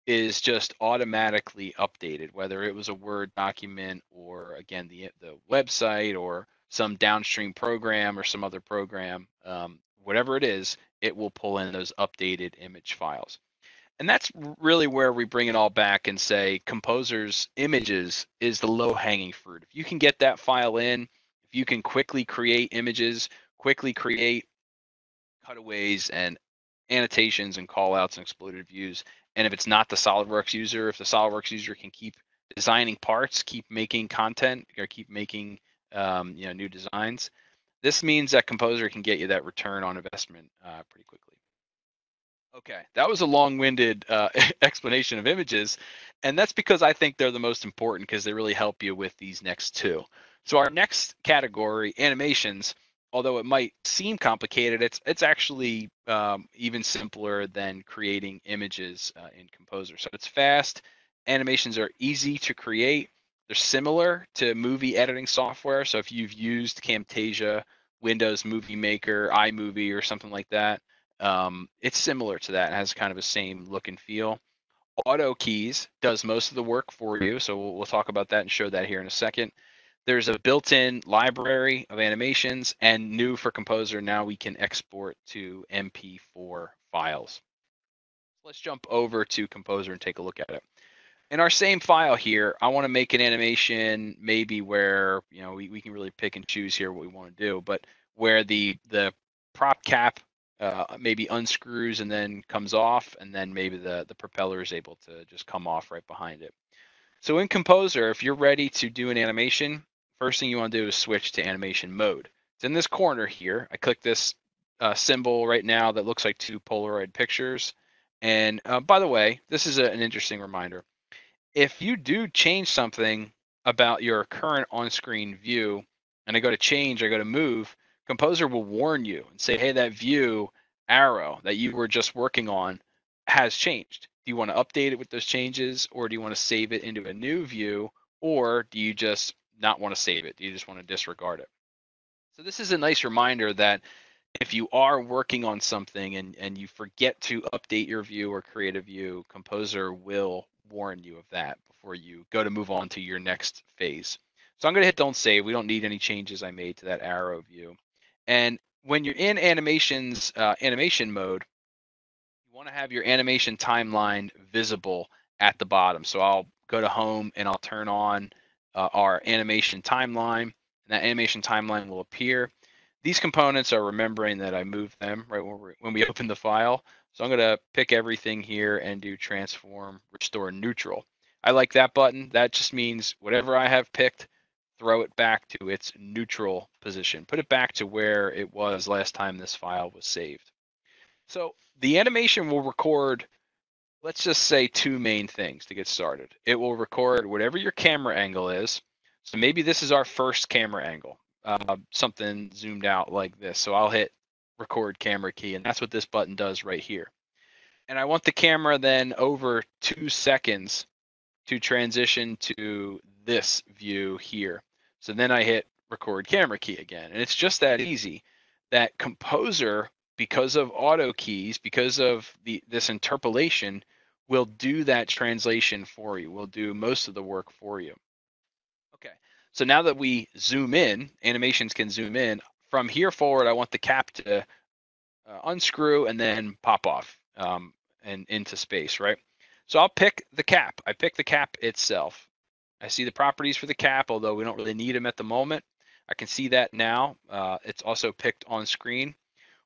is just automatically updated, whether it was a Word document or, again, the, the website or some downstream program or some other program, um, whatever it is, it will pull in those updated image files. And that's really where we bring it all back and say Composer's images is the low-hanging fruit. If you can get that file in, if you can quickly create images, quickly create cutaways and annotations and callouts and exploded views. And if it's not the SolidWorks user, if the SolidWorks user can keep designing parts, keep making content, or keep making um, you know, new designs, this means that Composer can get you that return on investment uh, pretty quickly. Okay, that was a long-winded uh, explanation of images, and that's because I think they're the most important because they really help you with these next two. So our next category, animations. Although it might seem complicated, it's it's actually um, even simpler than creating images uh, in Composer. So it's fast. Animations are easy to create. They're similar to movie editing software. So if you've used Camtasia, Windows Movie Maker, iMovie, or something like that, um, it's similar to that. It has kind of the same look and feel. Auto keys does most of the work for you. So we'll, we'll talk about that and show that here in a second. There's a built-in library of animations, and new for Composer, now we can export to M P four files. Let's jump over to Composer and take a look at it. In our same file here, I want to make an animation maybe where, you know, we, we can really pick and choose here what we want to do, but where the, the prop cap uh, maybe unscrews and then comes off, and then maybe the, the propeller is able to just come off right behind it. So in Composer, if you're ready to do an animation, first thing you want to do is switch to animation mode. It's in this corner here. I click this uh, symbol right now that looks like two Polaroid pictures. And uh, by the way, this is a, an interesting reminder. If you do change something about your current on-screen view, and I go to change, I go to move, Composer will warn you and say, hey, that view arrow that you were just working on has changed. Do you want to update it with those changes, or do you want to save it into a new view, or do you just not want to save it? Do you just want to disregard it? So this is a nice reminder that if you are working on something and, and you forget to update your view or create a view, Composer will warn you of that before you go to move on to your next phase. So I'm going to hit don't save. We don't need any changes I made to that arrow view. And when you're in animations, uh, animation mode, want to have your animation timeline visible at the bottom. So I'll go to home and I'll turn on uh, our animation timeline. and that animation timeline will appear. These components are remembering that I moved them right when we, when we open the file. So I'm going to pick everything here and do transform, restore neutral. I like that button. That just means whatever I have picked, throw it back to its neutral position. Put it back to where it was last time this file was saved. So the animation will record, let's just say, two main things to get started. It will record whatever your camera angle is. So maybe this is our first camera angle. Uh, something zoomed out like this. So I'll hit record camera key, and that's what this button does right here. And I want the camera then over two seconds to transition to this view here. So then I hit record camera key again. And it's just that easy. That Composer, because of auto keys, because of the this interpolation, will do that translation for you, will do most of the work for you. So now that we zoom in, animations can zoom in. From here forward, I want the cap to uh, unscrew and then pop off um, and into space, right? So I'll pick the cap. I pick the cap itself. I see the properties for the cap, although we don't really need them at the moment. I can see that now. Uh, it's also picked on screen.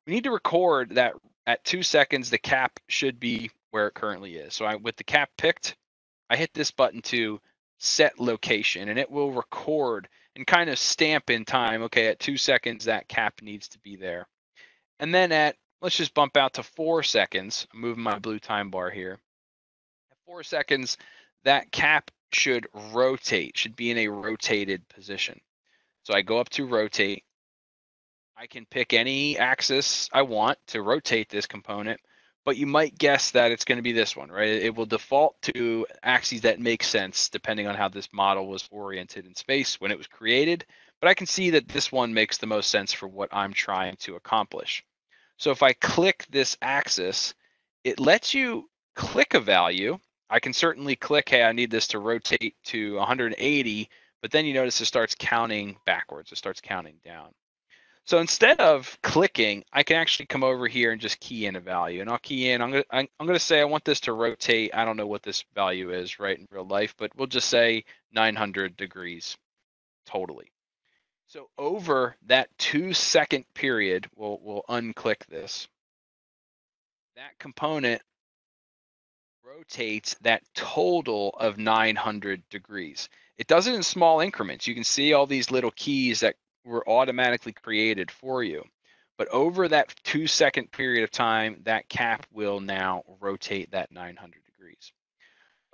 We need to record that at two seconds, the cap should be where it currently is. So I, with the cap picked, I hit this button to set location, and it will record and kind of stamp in time. Okay, at two seconds, that cap needs to be there. And then at, let's just bump out to four seconds. I'm moving my blue time bar here. At four seconds, that cap should rotate, should be in a rotated position. So I go up to rotate. I can pick any axis I want to rotate this component, but you might guess that it's going to be this one, right? It will default to axes that make sense depending on how this model was oriented in space when it was created. But I can see that this one makes the most sense for what I'm trying to accomplish. So if I click this axis, it lets you click a value. I can certainly click, hey, I need this to rotate to one hundred eighty, but then you notice it starts counting backwards. It starts counting down. So instead of clicking, I can actually come over here and just key in a value. And I'll key in, I'm gonna, I'm gonna say I want this to rotate. I don't know what this value is right in real life, but we'll just say nine hundred degrees totally. So over that two second period, we'll, we'll unclick this. That component rotates that total of nine hundred degrees. It does it in small increments. You can see all these little keys that were automatically created for you. But over that two second period of time, that cap will now rotate that nine hundred degrees.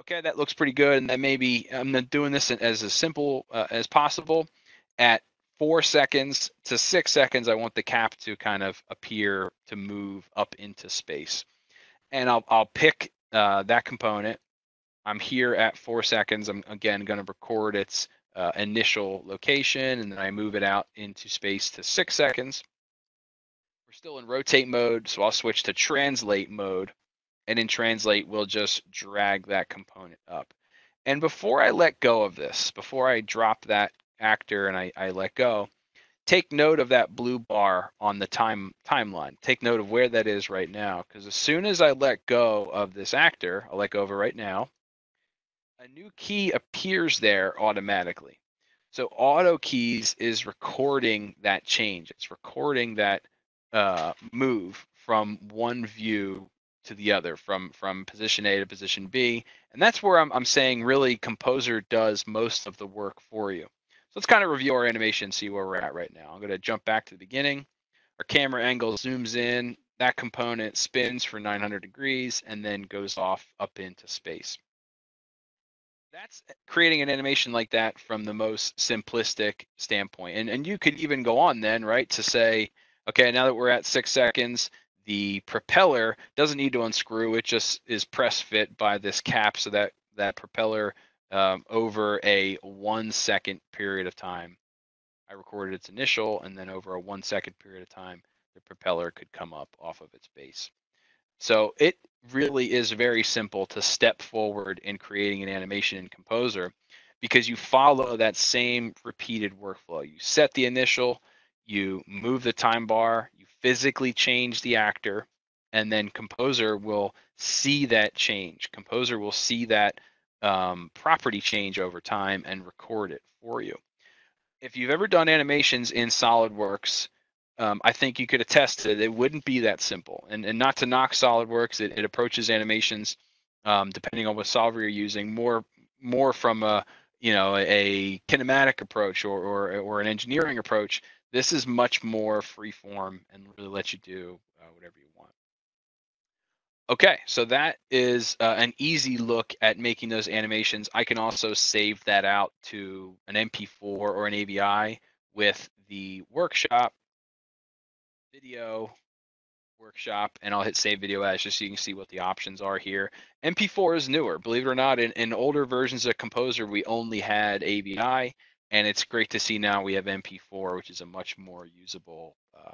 Okay, that looks pretty good. And then maybe I'm doing this as as simple uh, as possible. At four seconds to six seconds, I want the cap to kind of appear to move up into space. And I'll, I'll pick uh, that component. I'm here at four seconds. I'm again gonna record its Uh, initial location, and then I move it out into space to six seconds. We're still in rotate mode, so I'll switch to translate mode, and in translate, we'll just drag that component up. And before I let go of this, before I drop that actor and I, I let go, take note of that blue bar on the time timeline. Take note of where that is right now, because as soon as I let go of this actor, I'll let go of it right now, a new key appears there automatically. So auto keys is recording that change. It's recording that uh, move from one view to the other, from, from position A to position B. And that's where I'm, I'm saying really Composer does most of the work for you. So let's kind of review our animation and see where we're at right now. I'm going to jump back to the beginning. Our camera angle zooms in. That component spins for nine hundred degrees and then goes off up into space. That's creating an animation like that from the most simplistic standpoint. And, and you could even go on then, right, to say, okay, now that we're at six seconds, the propeller doesn't need to unscrew. It just is press fit by this cap so that that propeller um, over a one second period of time, I recorded its initial, and then over a one second period of time, the propeller could come up off of its base. So it really is very simple to step forward in creating an animation in Composer because you follow that same repeated workflow. You set the initial, you move the time bar, you physically change the actor, and then Composer will see that change. Composer will see that um, property change over time and record it for you. if you've ever done animations in SolidWorks, um, I think you could attest that it wouldn't be that simple. And, and not to knock SolidWorks, it, it approaches animations, um, depending on what solver you're using, more more from a you know a kinematic approach or or, or an engineering approach. This is much more freeform and really lets you do uh, whatever you want. Okay, so that is uh, an easy look at making those animations. I can also save that out to an M P four or an A V I with the workshop, video workshop, and I'll hit save video as, just so you can see what the options are here. M P four is newer, believe it or not. In, in older versions of Composer, we only had A V I. And it's great to see now we have M P four, which is a much more usable. Um...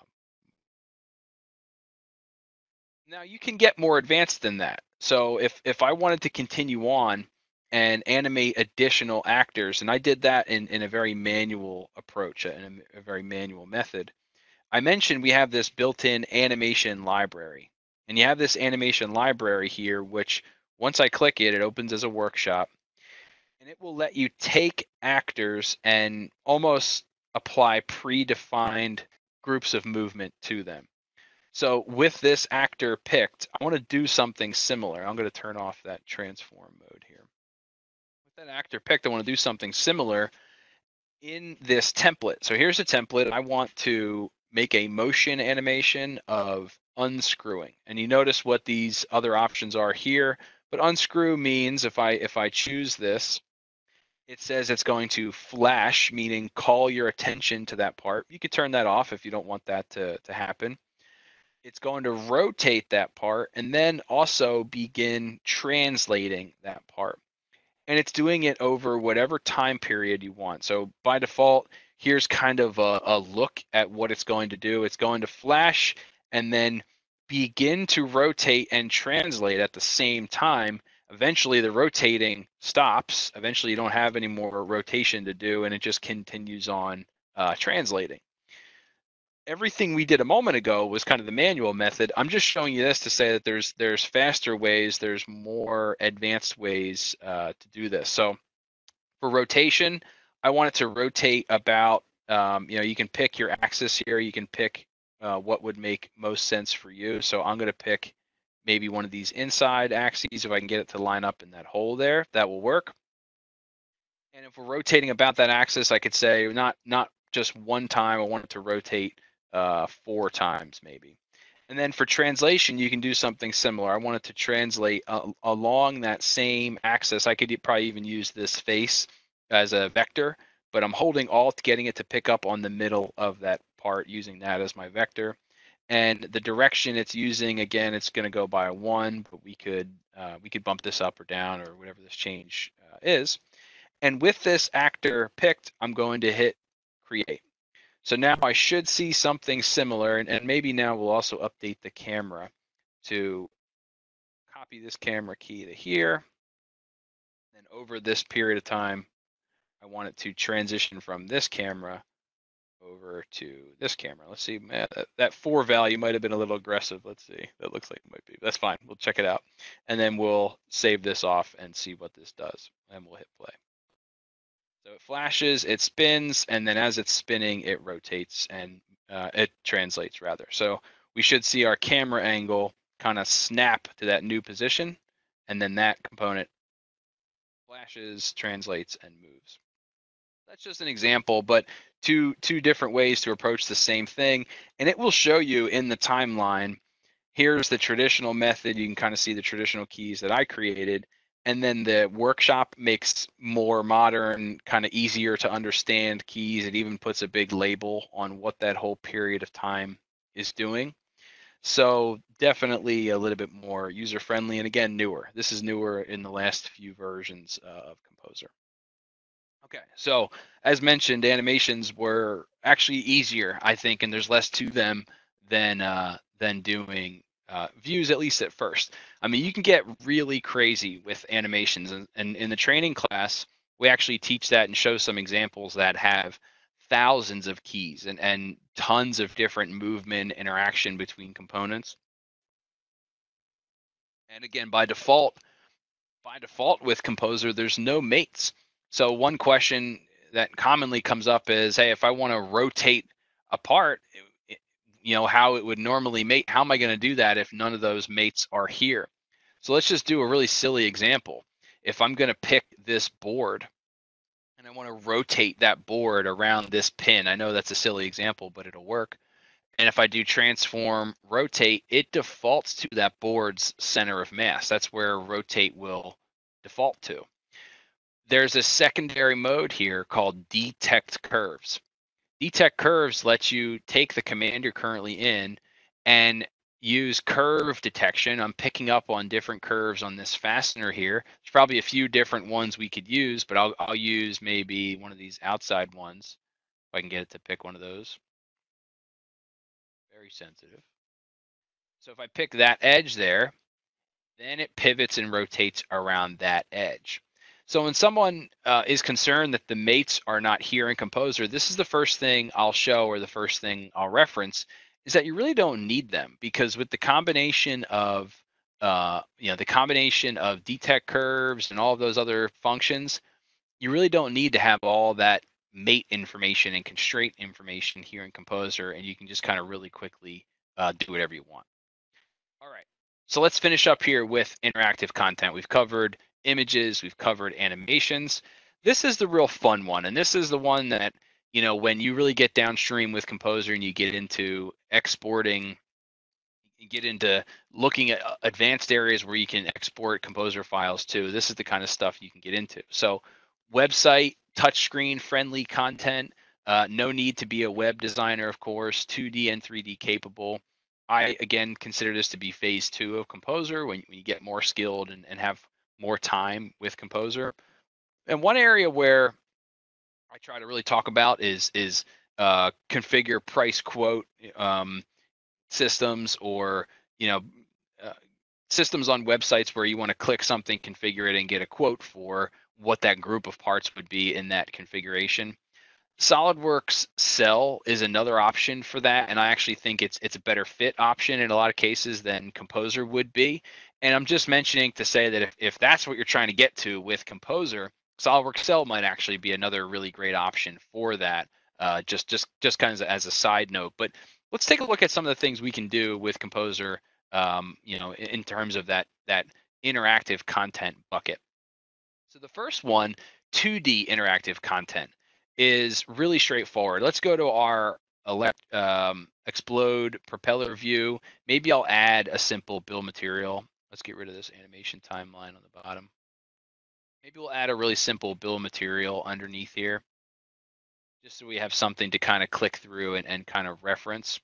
Now you can get more advanced than that. So if, if I wanted to continue on and animate additional actors, and I did that in, in a very manual approach, in a, a very manual method, I mentioned we have this built-in animation library. And you have this animation library here, which once I click it, it opens as a workshop. And it will let you take actors and almost apply predefined groups of movement to them. So with this actor picked, I want to do something similar. I'm going to turn off that transform mode here. With that actor picked, I want to do something similar in this template. So here's a template. I want to make a motion animation of unscrewing. And you notice what these other options are here. But unscrew means if I if I choose this, it says it's going to flash, meaning call your attention to that part. You could turn that off if you don't want that to, to happen. It's going to rotate that part and then also begin translating that part. And it's doing it over whatever time period you want. So by default, here's kind of a, a look at what it's going to do. It's going to flash and then begin to rotate and translate at the same time. Eventually the rotating stops. Eventually you don't have any more rotation to do, and it just continues on uh, translating. Everything we did a moment ago was kind of the manual method. I'm just showing you this to say that there's there's faster ways, there's more advanced ways uh, to do this. So for rotation, I want it to rotate about, um, you know, you can pick your axis here, you can pick uh, what would make most sense for you. So I'm gonna pick maybe one of these inside axes, if I can get it to line up in that hole there, that will work. And if we're rotating about that axis, I could say not, not just one time, I want it to rotate uh, four times maybe. And then for translation, you can do something similar. I want it to translate uh, along that same axis. I could probably even use this face as a vector, but I'm holding Alt, getting it to pick up on the middle of that part, using that as my vector. And the direction it's using, again, it's going to go by one, but we could uh, we could bump this up or down or whatever this change uh, is. And with this actor picked, I'm going to hit create. So now I should see something similar, and, and maybe now we'll also update the camera to copy this camera key to here. And over this period of time, I want it to transition from this camera over to this camera. Let's see, man, that, that four value might have been a little aggressive. Let's see, that looks like it might be. That's fine, we'll check it out. And then we'll save this off and see what this does. And we'll hit play. So it flashes, it spins, and then as it's spinning, it rotates and uh, it translates rather. So we should see our camera angle kind of snap to that new position. And then that component flashes, translates, and moves. That's just an example, but two two different ways to approach the same thing. And it will show you in the timeline, here's the traditional method. You can kind of see the traditional keys that I created. And then the workshop makes more modern, kind of easier to understand keys. It even puts a big label on what that whole period of time is doing. So definitely a little bit more user-friendly and, again, newer. This is newer in the last few versions of Composer. Okay, so as mentioned, animations were actually easier, I think, and there's less to them than uh, than doing uh, views, at least at first. I mean, you can get really crazy with animations, and, and in the training class, we actually teach that and show some examples that have thousands of keys and, and tons of different movement interaction between components. And again, by default, by default with Composer, there's no mates. So one question that commonly comes up is, hey, if I want to rotate a part, it, it, you know, how it would normally mate, how am I going to do that if none of those mates are here? So let's just do a really silly example. If I'm going to pick this board and I want to rotate that board around this pin, I know that's a silly example, but it'll work. And if I do transform rotate, it defaults to that board's center of mass. That's where rotate will default to. There's a secondary mode here called detect curves. Detect curves lets you take the command you're currently in and use curve detection. I'm picking up on different curves on this fastener here. There's probably a few different ones we could use, but I'll, I'll use maybe one of these outside ones if I can get it to pick one of those. Very sensitive. So if I pick that edge there, then it pivots and rotates around that edge. So when someone uh, is concerned that the mates are not here in Composer, this is the first thing I'll show, or the first thing I'll reference, is that you really don't need them, because with the combination of uh, you know, the combination of detect curves and all of those other functions, you really don't need to have all that mate information and constraint information here in Composer, and you can just kind of really quickly uh, do whatever you want. All right, so let's finish up here with interactive content. We've covered images, we've covered animations. This is the real fun one, and this is the one that, you know, when you really get downstream with Composer and you get into exporting, you get into looking at advanced areas where you can export Composer files to, this is the kind of stuff you can get into. So website, touchscreen friendly content, uh, no need to be a web designer, of course, two D and three D capable. I, again, consider this to be phase two of Composer, when, when you get more skilled and, and have more time with Composer. And one area where I try to really talk about is, is uh, configure price quote um, systems, or, you know, uh, systems on websites where you want to click something, configure it, and get a quote for what that group of parts would be in that configuration. SolidWorks Cell is another option for that, and I actually think it's it's a better fit option in a lot of cases than Composer would be. And I'm just mentioning to say that if, if that's what you're trying to get to with Composer, SolidWorks Cell might actually be another really great option for that, uh, just just just kind of as a side note. But let's take a look at some of the things we can do with Composer, um, you know, in, in terms of that that interactive content bucket. So the first one, two D interactive content, is really straightforward. Let's go to our elect, um, explode propeller view. Maybe I'll add a simple build material. Let's get rid of this animation timeline on the bottom. Maybe we'll add a really simple build material underneath here, just so we have something to kind of click through and, and kind of reference.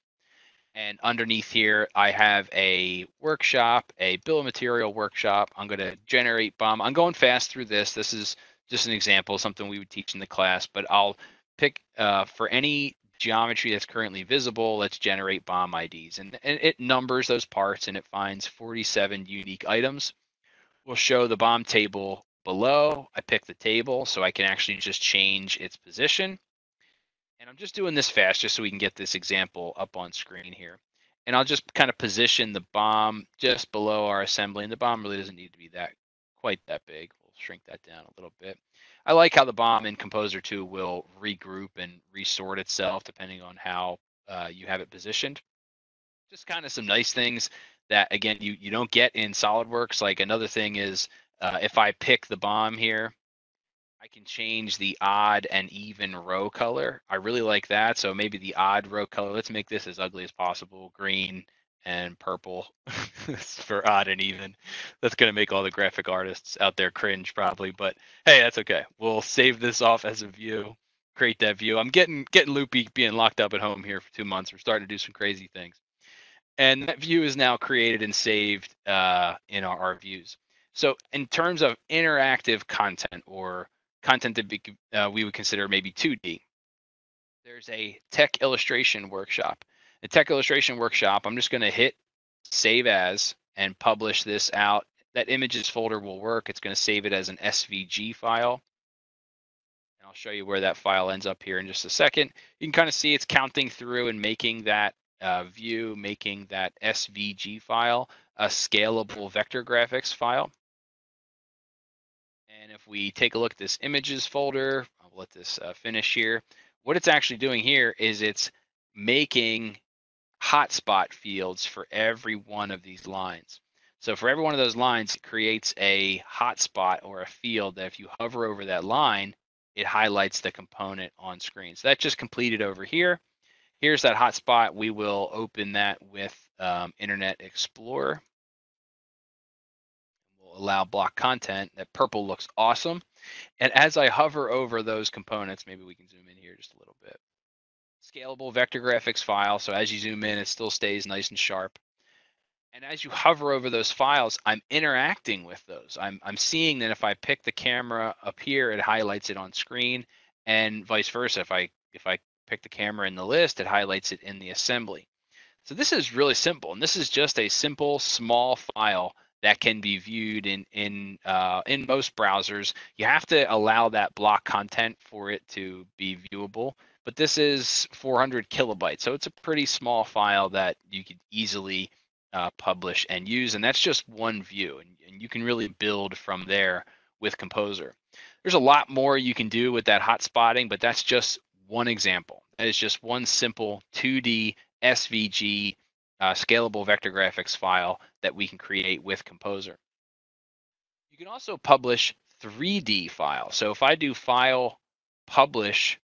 And underneath here, I have a workshop, a bill of material workshop. I'm going to generate bomb. I'm going fast through this. This is just an example, something we would teach in the class, but I'll pick uh, for any geometry that's currently visible, let's generate bomb I Ds. And, and it numbers those parts, and it finds forty-seven unique items. We'll show the bomb table below. I pick the table so I can actually just change its position. And I'm just doing this fast just so we can get this example up on screen here. And I'll just kind of position the bomb just below our assembly. And the bomb really doesn't need to be that quite that big. We'll shrink that down a little bit. I like how the bomb in Composer two will regroup and resort itself depending on how uh, you have it positioned. Just kind of some nice things that, again, you, you don't get in SolidWorks. Like another thing is uh, if I pick the bomb here, I can change the odd and even row color. I really like that. So maybe the odd row color, let's make this as ugly as possible, green and purple for odd and even. That's going to make all the graphic artists out there cringe probably, but hey, that's okay. We'll save this off as a view, create that view. I'm getting getting loopy being locked up at home here for two months. We're starting to do some crazy things. And that view is now created and saved uh, in our, our views. So in terms of interactive content, or content that be, uh, we would consider maybe two D. There's a tech illustration workshop. The tech illustration workshop, I'm just going to hit save as and publish this out. That images folder will work. It's going to save it as an S V G file. And I'll show you where that file ends up here in just a second. You can kind of see it's counting through and making that uh, view, making that S V G file a scalable vector graphics file. And if we take a look at this images folder, We'll let this uh, finish here. What it's actually doing here is it's making hotspot fields for every one of these lines. So for every one of those lines, it creates a hotspot or a field that if you hover over that line, it highlights the component on screen. So that's just completed over here. Here's that hotspot. We will open that with um, Internet Explorer. We'll allow block content. That purple looks awesome. And as I hover over those components, maybe we can zoom in here just a little bit. Scalable vector graphics file. So as you zoom in, it still stays nice and sharp. And as you hover over those files, I'm interacting with those. I'm, I'm seeing that if I pick the camera up here, it highlights it on screen, and vice versa. If I, if I pick the camera in the list, it highlights it in the assembly. So this is really simple. And this is just a simple, small file that can be viewed in, in, uh, in most browsers. You have to allow that block content for it to be viewable. But this is four hundred kilobytes. So it's a pretty small file that you could easily Uh, publish and use, and that's just one view, and, and you can really build from there with Composer. There's a lot more you can do with that hot spotting, but that's just one example. That is just one simple two D S V G uh, scalable vector graphics file that we can create with Composer. You can also publish three D files. So if I do file publish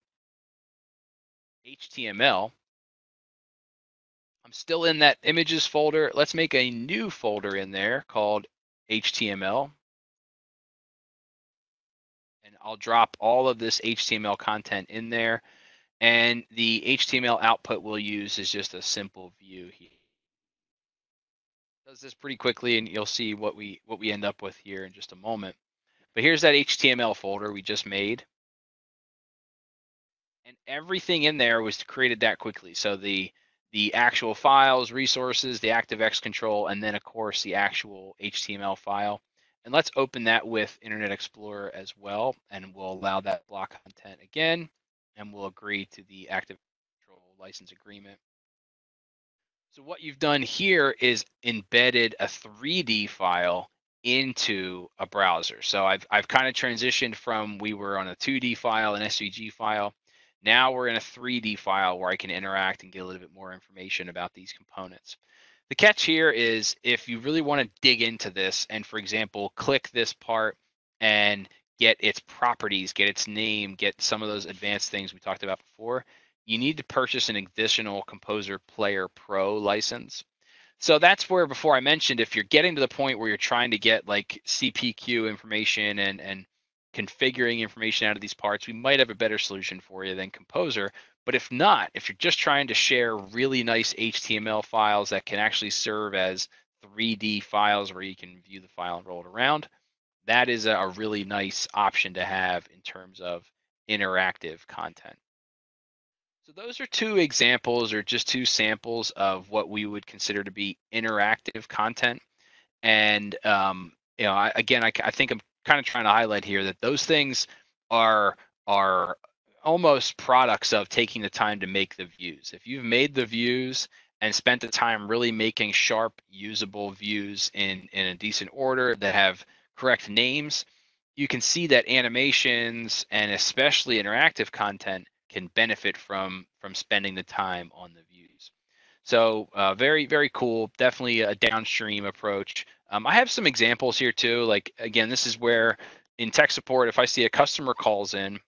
H T M L, I'm still in that images folder. Let's make a new folder in there called H T M L. And I'll drop all of this H T M L content in there. And the H T M L output we'll use is just a simple view here. Does this pretty quickly, and you'll see what we what we end up with here in just a moment. But here's that H T M L folder we just made. And everything in there was created that quickly. So the the actual files, resources, the ActiveX control, and then of course the actual H T M L file. And let's open that with Internet Explorer as well. And we'll allow that block content again, and we'll agree to the ActiveX control license agreement. So what you've done here is embedded a three D file into a browser. So I've, I've kind of transitioned from, we were on a two D file, an S V G file. Now we're in a three D file where I can interact and get a little bit more information about these components. The catch here is if you really want to dig into this and, for example, click this part and get its properties, get its name, get some of those advanced things we talked about before, you need to purchase an additional Composer Player Pro license. So that's where before I mentioned, if you're getting to the point where you're trying to get like C P Q information and, and configuring information out of these parts, we might have a better solution for you than Composer. But if not, if you're just trying to share really nice H T M L files that can actually serve as three D files where you can view the file and roll it around, that is a really nice option to have in terms of interactive content. So those are two examples, or just two samples of what we would consider to be interactive content. And um, you know, I, again, I, I think I'm kind of trying to highlight here that those things are are almost products of taking the time to make the views. If you've made the views and spent the time really making sharp, usable views in, in a decent order that have correct names, you can see that animations and especially interactive content can benefit from, from spending the time on the views. So uh, very, very cool, definitely a downstream approach. Um, I have some examples here too. Like, again, this is where in tech support, if I see a customer calls in,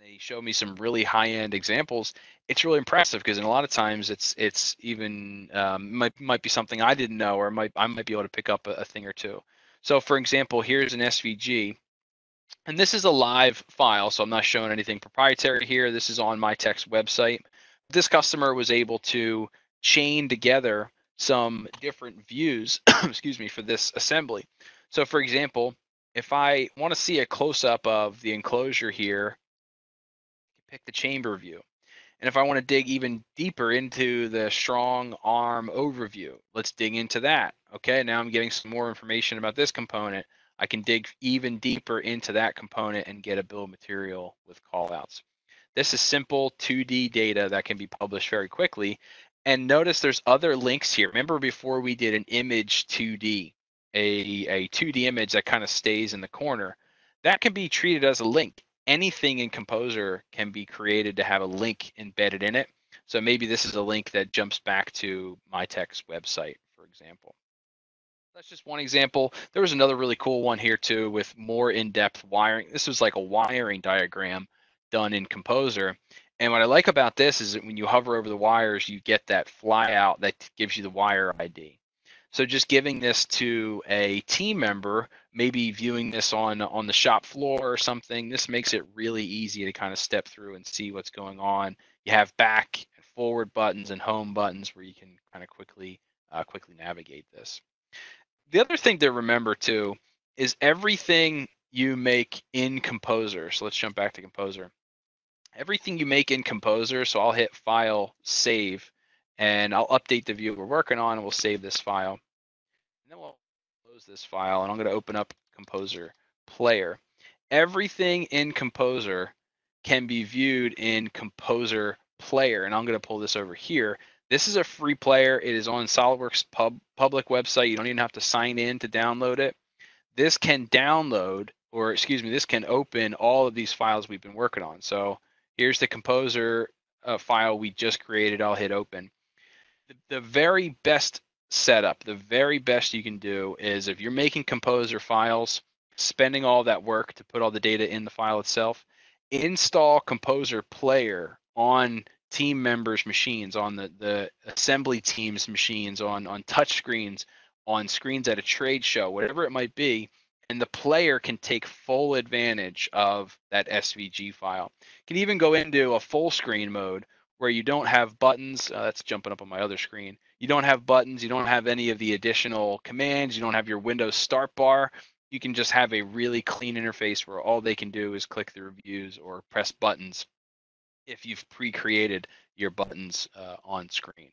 they show me some really high-end examples. It's really impressive because in a lot of times it's it's even um, might might be something I didn't know, or might I might be able to pick up a, a thing or two. So, for example, here's an S V G, and this is a live file, so I'm not showing anything proprietary here. This is on my tech's website. This customer was able to chain together some different views, excuse me, for this assembly. So for example, if I want to see a close-up of the enclosure here, pick the chamber view. And if I want to dig even deeper into the strong arm overview, let's dig into that. Okay, now I'm getting some more information about this component. I can dig even deeper into that component and get a bill of material with callouts. This is simple two D data that can be published very quickly. And notice there's other links here. Remember before we did an image two D, a, a two D image that kind of stays in the corner. That can be treated as a link. anything in Composer can be created to have a link embedded in it. So maybe this is a link that jumps back to MyTech's website, for example. That's just one example. There was another really cool one here too with more in-depth wiring. This was like a wiring diagram done in Composer. And what I like about this is that when you hover over the wires, you get that fly out that gives you the wire I D. So just giving this to a team member, maybe viewing this on, on the shop floor or something, this makes it really easy to kind of step through and see what's going on. You have back and forward buttons and home buttons where you can kind of quickly, uh, quickly navigate this. The other thing to remember too is everything you make in Composer. So let's jump back to Composer. Everything you make in Composer, so I'll hit File, Save, and I'll update the view we're working on, and we'll save this file. And then we'll close this file, and I'm going to open up Composer Player. Everything in Composer can be viewed in Composer Player, and I'm going to pull this over here. This is a free player. It is on SolidWorks pub, public website. You don't even have to sign in to download it. This can download, or excuse me, this can open all of these files we've been working on. So here's the Composer uh, file we just created. I'll hit open. The, the very best setup, the very best you can do is if you're making Composer files, spending all that work to put all the data in the file itself, install Composer Player on team members' machines, on the, the assembly team's machines, on, on touch screens, on screens at a trade show, whatever it might be, and the player can take full advantage of that S V G file. You can even go into a full screen mode where you don't have buttons. Uh, that's jumping up on my other screen. You don't have buttons. You don't have any of the additional commands. You don't have your Windows start bar. You can just have a really clean interface where all they can do is click the reviews or press buttons if you've pre-created your buttons uh, on screen.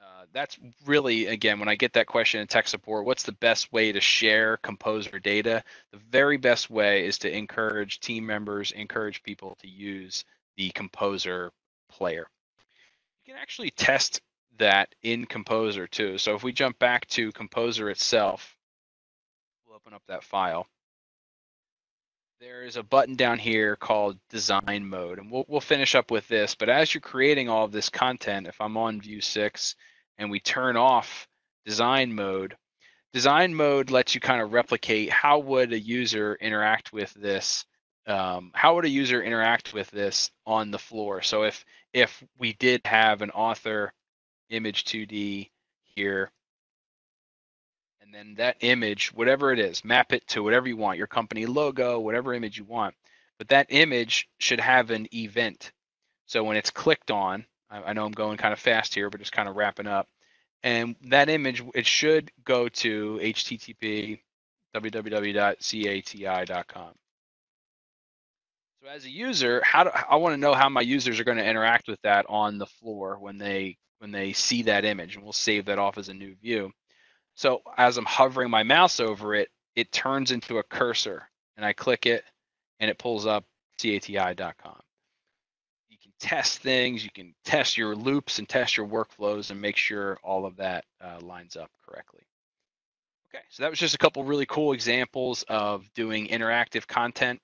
Uh, that's really, again, when I get that question in tech support, what's the best way to share Composer data? The very best way is to encourage team members, encourage people to use the Composer Player. You can actually test that in Composer too. So if we jump back to Composer itself, we'll open up that file. There is a button down here called Design Mode, and we'll, we'll finish up with this. But as you're creating all of this content, if I'm on View six and we turn off Design Mode, Design Mode lets you kind of replicate how would a user interact with this, um, how would a user interact with this on the floor. So if, if we did have an author image two D here, and then that image, whatever it is, map it to whatever you want, your company logo, whatever image you want. But that image should have an event. So when it's clicked on, I, I know I'm going kind of fast here, but just kind of wrapping up. And that image, it should go to H T T P w w w dot cati dot com. So as a user, how do I want to know how my users are going to interact with that on the floor when they when they see that image? And we'll save that off as a new view. So as I'm hovering my mouse over it, it turns into a cursor, and I click it, and it pulls up cati dot com. You can test things. You can test your loops and test your workflows and make sure all of that uh, lines up correctly. Okay, so that was just a couple really cool examples of doing interactive content.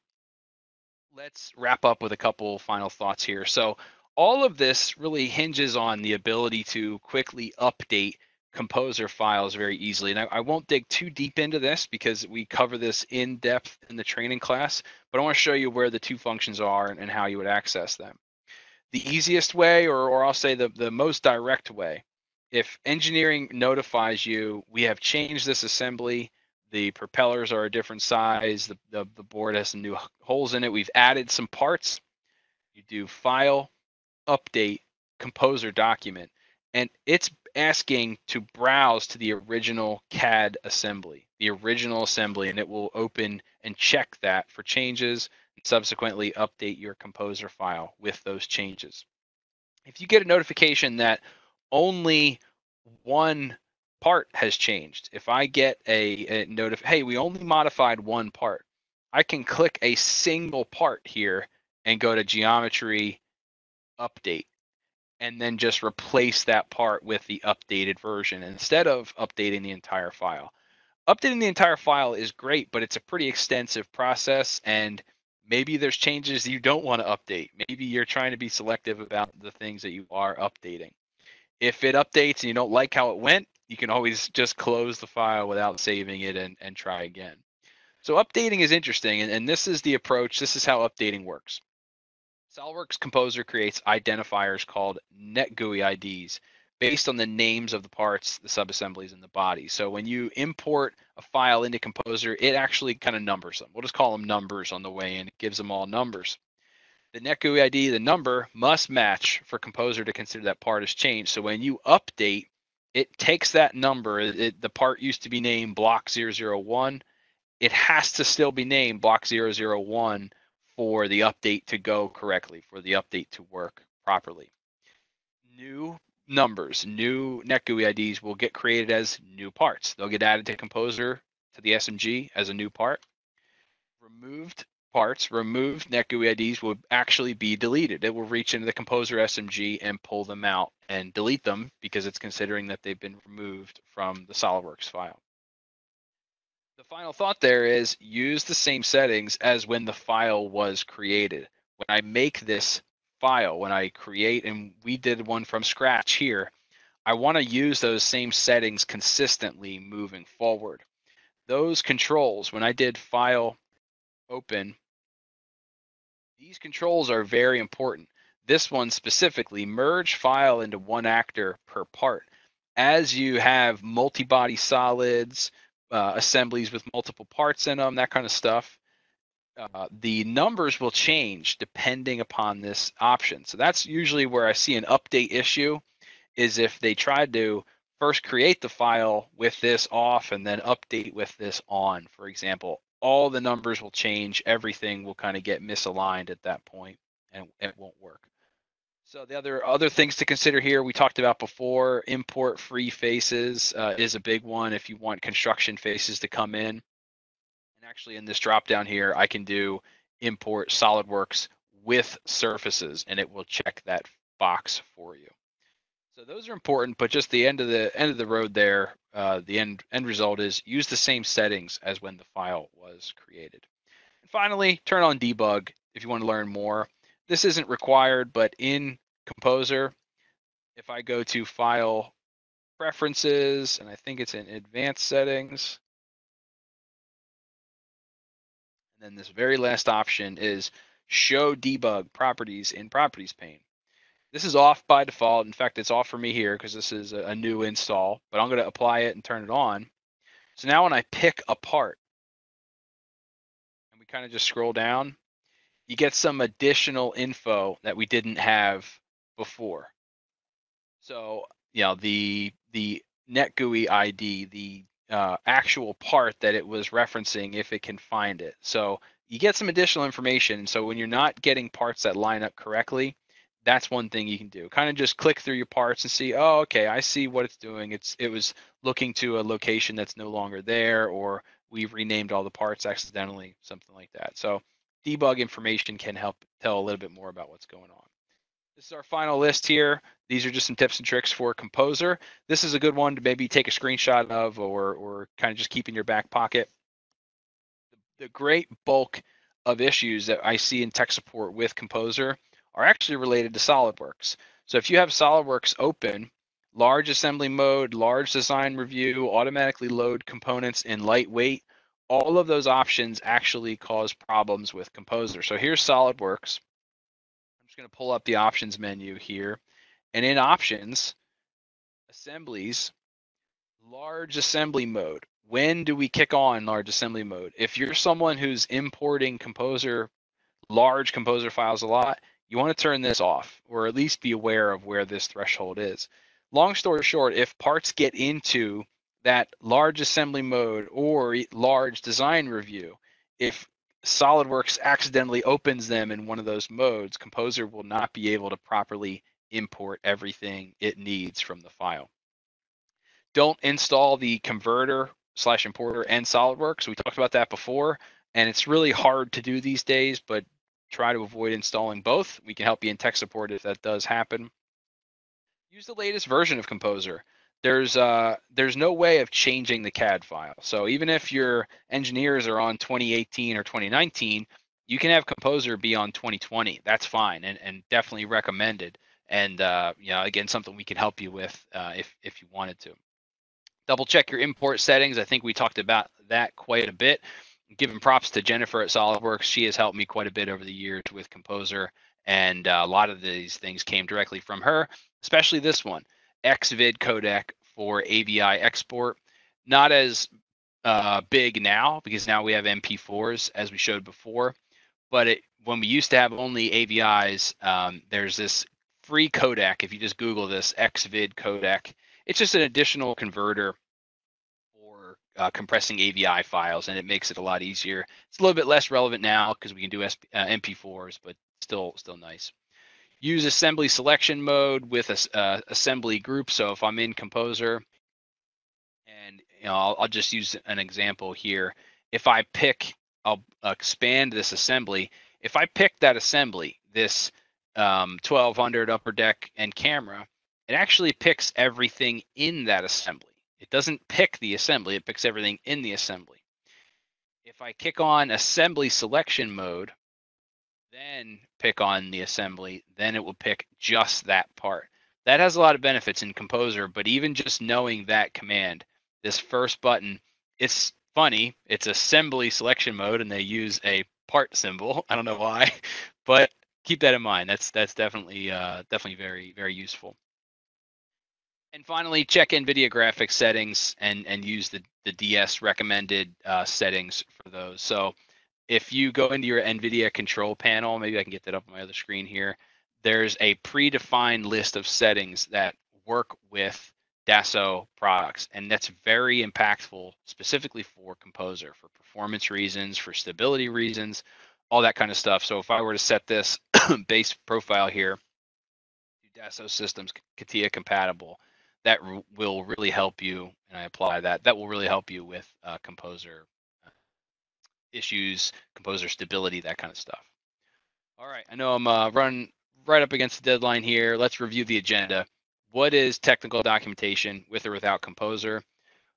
Let's wrap up with a couple final thoughts here. So all of this really hinges on the ability to quickly update Composer files very easily. And I, I won't dig too deep into this because we cover this in depth in the training class, but I want to show you where the two functions are and, and how you would access them. The easiest way, or, or I'll say the, the most direct way, if engineering notifies you, we have changed this assembly, the propellers are a different size, the, the, the board has some new holes in it, we've added some parts, you do File, Update, Composer Document, and it's asking to browse to the original C A D assembly, the original assembly, and it will open and check that for changes and subsequently update your Composer file with those changes. If you get a notification that only one part has changed, if I get a, a notif, hey, we only modified one part, I can click a single part here and go to Geometry Update, and then just replace that part with the updated version instead of updating the entire file. Updating the entire file is great, but it's a pretty extensive process, and Maybe there's changes you don't want to update. Maybe you're trying to be selective about the things that you are updating. If it updates and you don't like how it went, you can always just close the file without saving it and, and try again. So updating is interesting, and, and this is the approach. This is how updating works. SolidWorks Composer creates identifiers called NetGUI I Ds based on the names of the parts, the subassemblies, and the body. So when you import a file into Composer, it actually kind of numbers them. We'll just call them numbers on the way, and it gives them all numbers. The NetGUI I D, the number, must match for Composer to consider that part as changed. So when you update, it takes that number. It, it, the part used to be named block zero zero one. It has to still be named block zero zero one for the update to go correctly, for the update to work properly. New numbers, new NetGUI I Ds will get created as new parts. They'll get added to Composer, to the S M G, as a new part. Removed parts, removed NetGUI I Ds will actually be deleted. It will reach into the Composer S M G and pull them out and delete them because it's considering that they've been removed from the SolidWorks file. The final thought there is use the same settings as when the file was created. When I make this file, when I create, and we did one from scratch here, I want to use those same settings consistently moving forward. Those controls, when I did file open, these controls are very important. This one specifically, merge file into one actor per part. As you have multi-body solids, Uh, assemblies with multiple parts in them, that kind of stuff, uh, the numbers will change depending upon this option. So that's usually where I see an update issue, is if they tried to first create the file with this off and then update with this on, for example. All the numbers will change, everything will kind of get misaligned at that point, and it won't work. So the other other things to consider here, we talked about before, import free faces uh, is a big one if you want construction faces to come in. And actually in this drop down here, I can do import SolidWorks with surfaces, and it will check that box for you. So those are important, but just the end of the end of the road there, uh, the end end result is use the same settings as when the file was created. And finally, turn on debug if you want to learn more. This isn't required, but in Composer, if I go to File Preferences, and I think it's in Advanced Settings, and then this very last option is Show Debug Properties in Properties pane. This is off by default. In fact, it's off for me here because this is a new install, but I'm going to apply it and turn it on. So now when I pick a part, and we kind of just scroll down, you get some additional info that we didn't have before. So, you know, the the NetGUI I D, the uh, actual part that it was referencing, if it can find it. So you get some additional information. So when you're not getting parts that line up correctly, that's one thing you can do. Kind of just click through your parts and see, oh, okay, I see what it's doing. It's it was looking to a location that's no longer there, or we've renamed all the parts accidentally, something like that. So debug information can help tell a little bit more about what's going on. This is our final list here. These are just some tips and tricks for Composer. This is a good one to maybe take a screenshot of, or, or kind of just keep in your back pocket. The, the great bulk of issues that I see in tech support with Composer are actually related to SolidWorks. So if you have SolidWorks open, large assembly mode, large design review, automatically load components in lightweight, all of those options actually cause problems with Composer. So here's SolidWorks. I'm just going to pull up the options menu here. And in options, assemblies, large assembly mode. When do we kick on large assembly mode? If you're someone who's importing Composer, large Composer files a lot, you want to turn this off, or at least be aware of where this threshold is. Long story short, if parts get into that large assembly mode or large design review, if SolidWorks accidentally opens them in one of those modes, Composer will not be able to properly import everything it needs from the file. Don't install the converter slash importer and SolidWorks. We talked about that before, and it's really hard to do these days, but try to avoid installing both. We can help you in tech support if that does happen. Use the latest version of Composer. There's uh, there's no way of changing the C A D file. So even if your engineers are on twenty eighteen or twenty nineteen, you can have Composer be on twenty twenty. That's fine, and, and definitely recommended. And uh, you know, again, something we can help you with uh, if, if you wanted to. Double check your import settings. I think we talked about that quite a bit. Giving props to Jennifer at SolidWorks. She has helped me quite a bit over the years with Composer, and uh, a lot of these things came directly from her, especially this one, X vid codec for A V I export. Not as uh, big now, because now we have M P fours, as we showed before, but it, when we used to have only A V Is, um, there's this free codec. If you just Google this X vid codec, it's just an additional converter for uh, compressing A V I files, and it makes it a lot easier. It's a little bit less relevant now because we can do S P, uh, M P fours, but still, still nice. Use assembly selection mode with a uh, assembly group. So if I'm in Composer, and you know, I'll, I'll just use an example here. If I pick, I'll expand this assembly. If I pick that assembly, this Um, twelve hundred upper deck and camera, it actually picks everything in that assembly. It doesn't pick the assembly, it picks everything in the assembly. If I kick on assembly selection mode, then pick on the assembly, then it will pick just that part. That has a lot of benefits in Composer, but even just knowing that command, this first button, it's funny, it's assembly selection mode and they use a part symbol. I don't know why, but keep that in mind. That's that's definitely uh, definitely very, very useful. And finally, check NVIDIA graphics settings and and use the the D S recommended uh, settings for those. So if you go into your NVIDIA control panel, maybe I can get that up on my other screen here. There's a predefined list of settings that work with Dassault products, and that's very impactful, specifically for Composer, for performance reasons, for stability reasons, all that kind of stuff. So if I were to set this base profile here, Dassault Systems CATIA compatible, that will really help you. And I apply that. That will really help you with uh, Composer issues, Composer stability, that kind of stuff. All right, I know I'm uh, running right up against the deadline here. Let's review the agenda. What is technical documentation with or without Composer?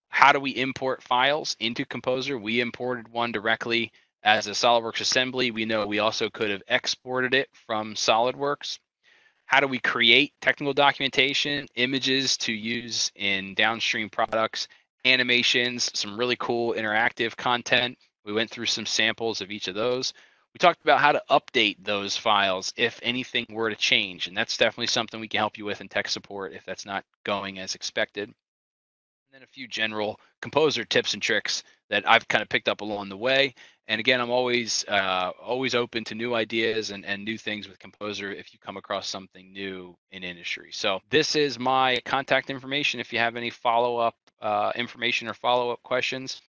How do we import files into Composer? We imported one directly as a SolidWorks assembly. We know we also could have exported it from SolidWorks. How do we create technical documentation, images to use in downstream products, animations, some really cool interactive content? We went through some samples of each of those. We talked about how to update those files if anything were to change, and that's definitely something we can help you with in tech support if that's not going as expected. And then a few general Composer tips and tricks that I've kind of picked up along the way. And again, I'm always uh, always open to new ideas and, and new things with Composer if you come across something new in industry. So this is my contact information if you have any follow-up uh, information or follow-up questions.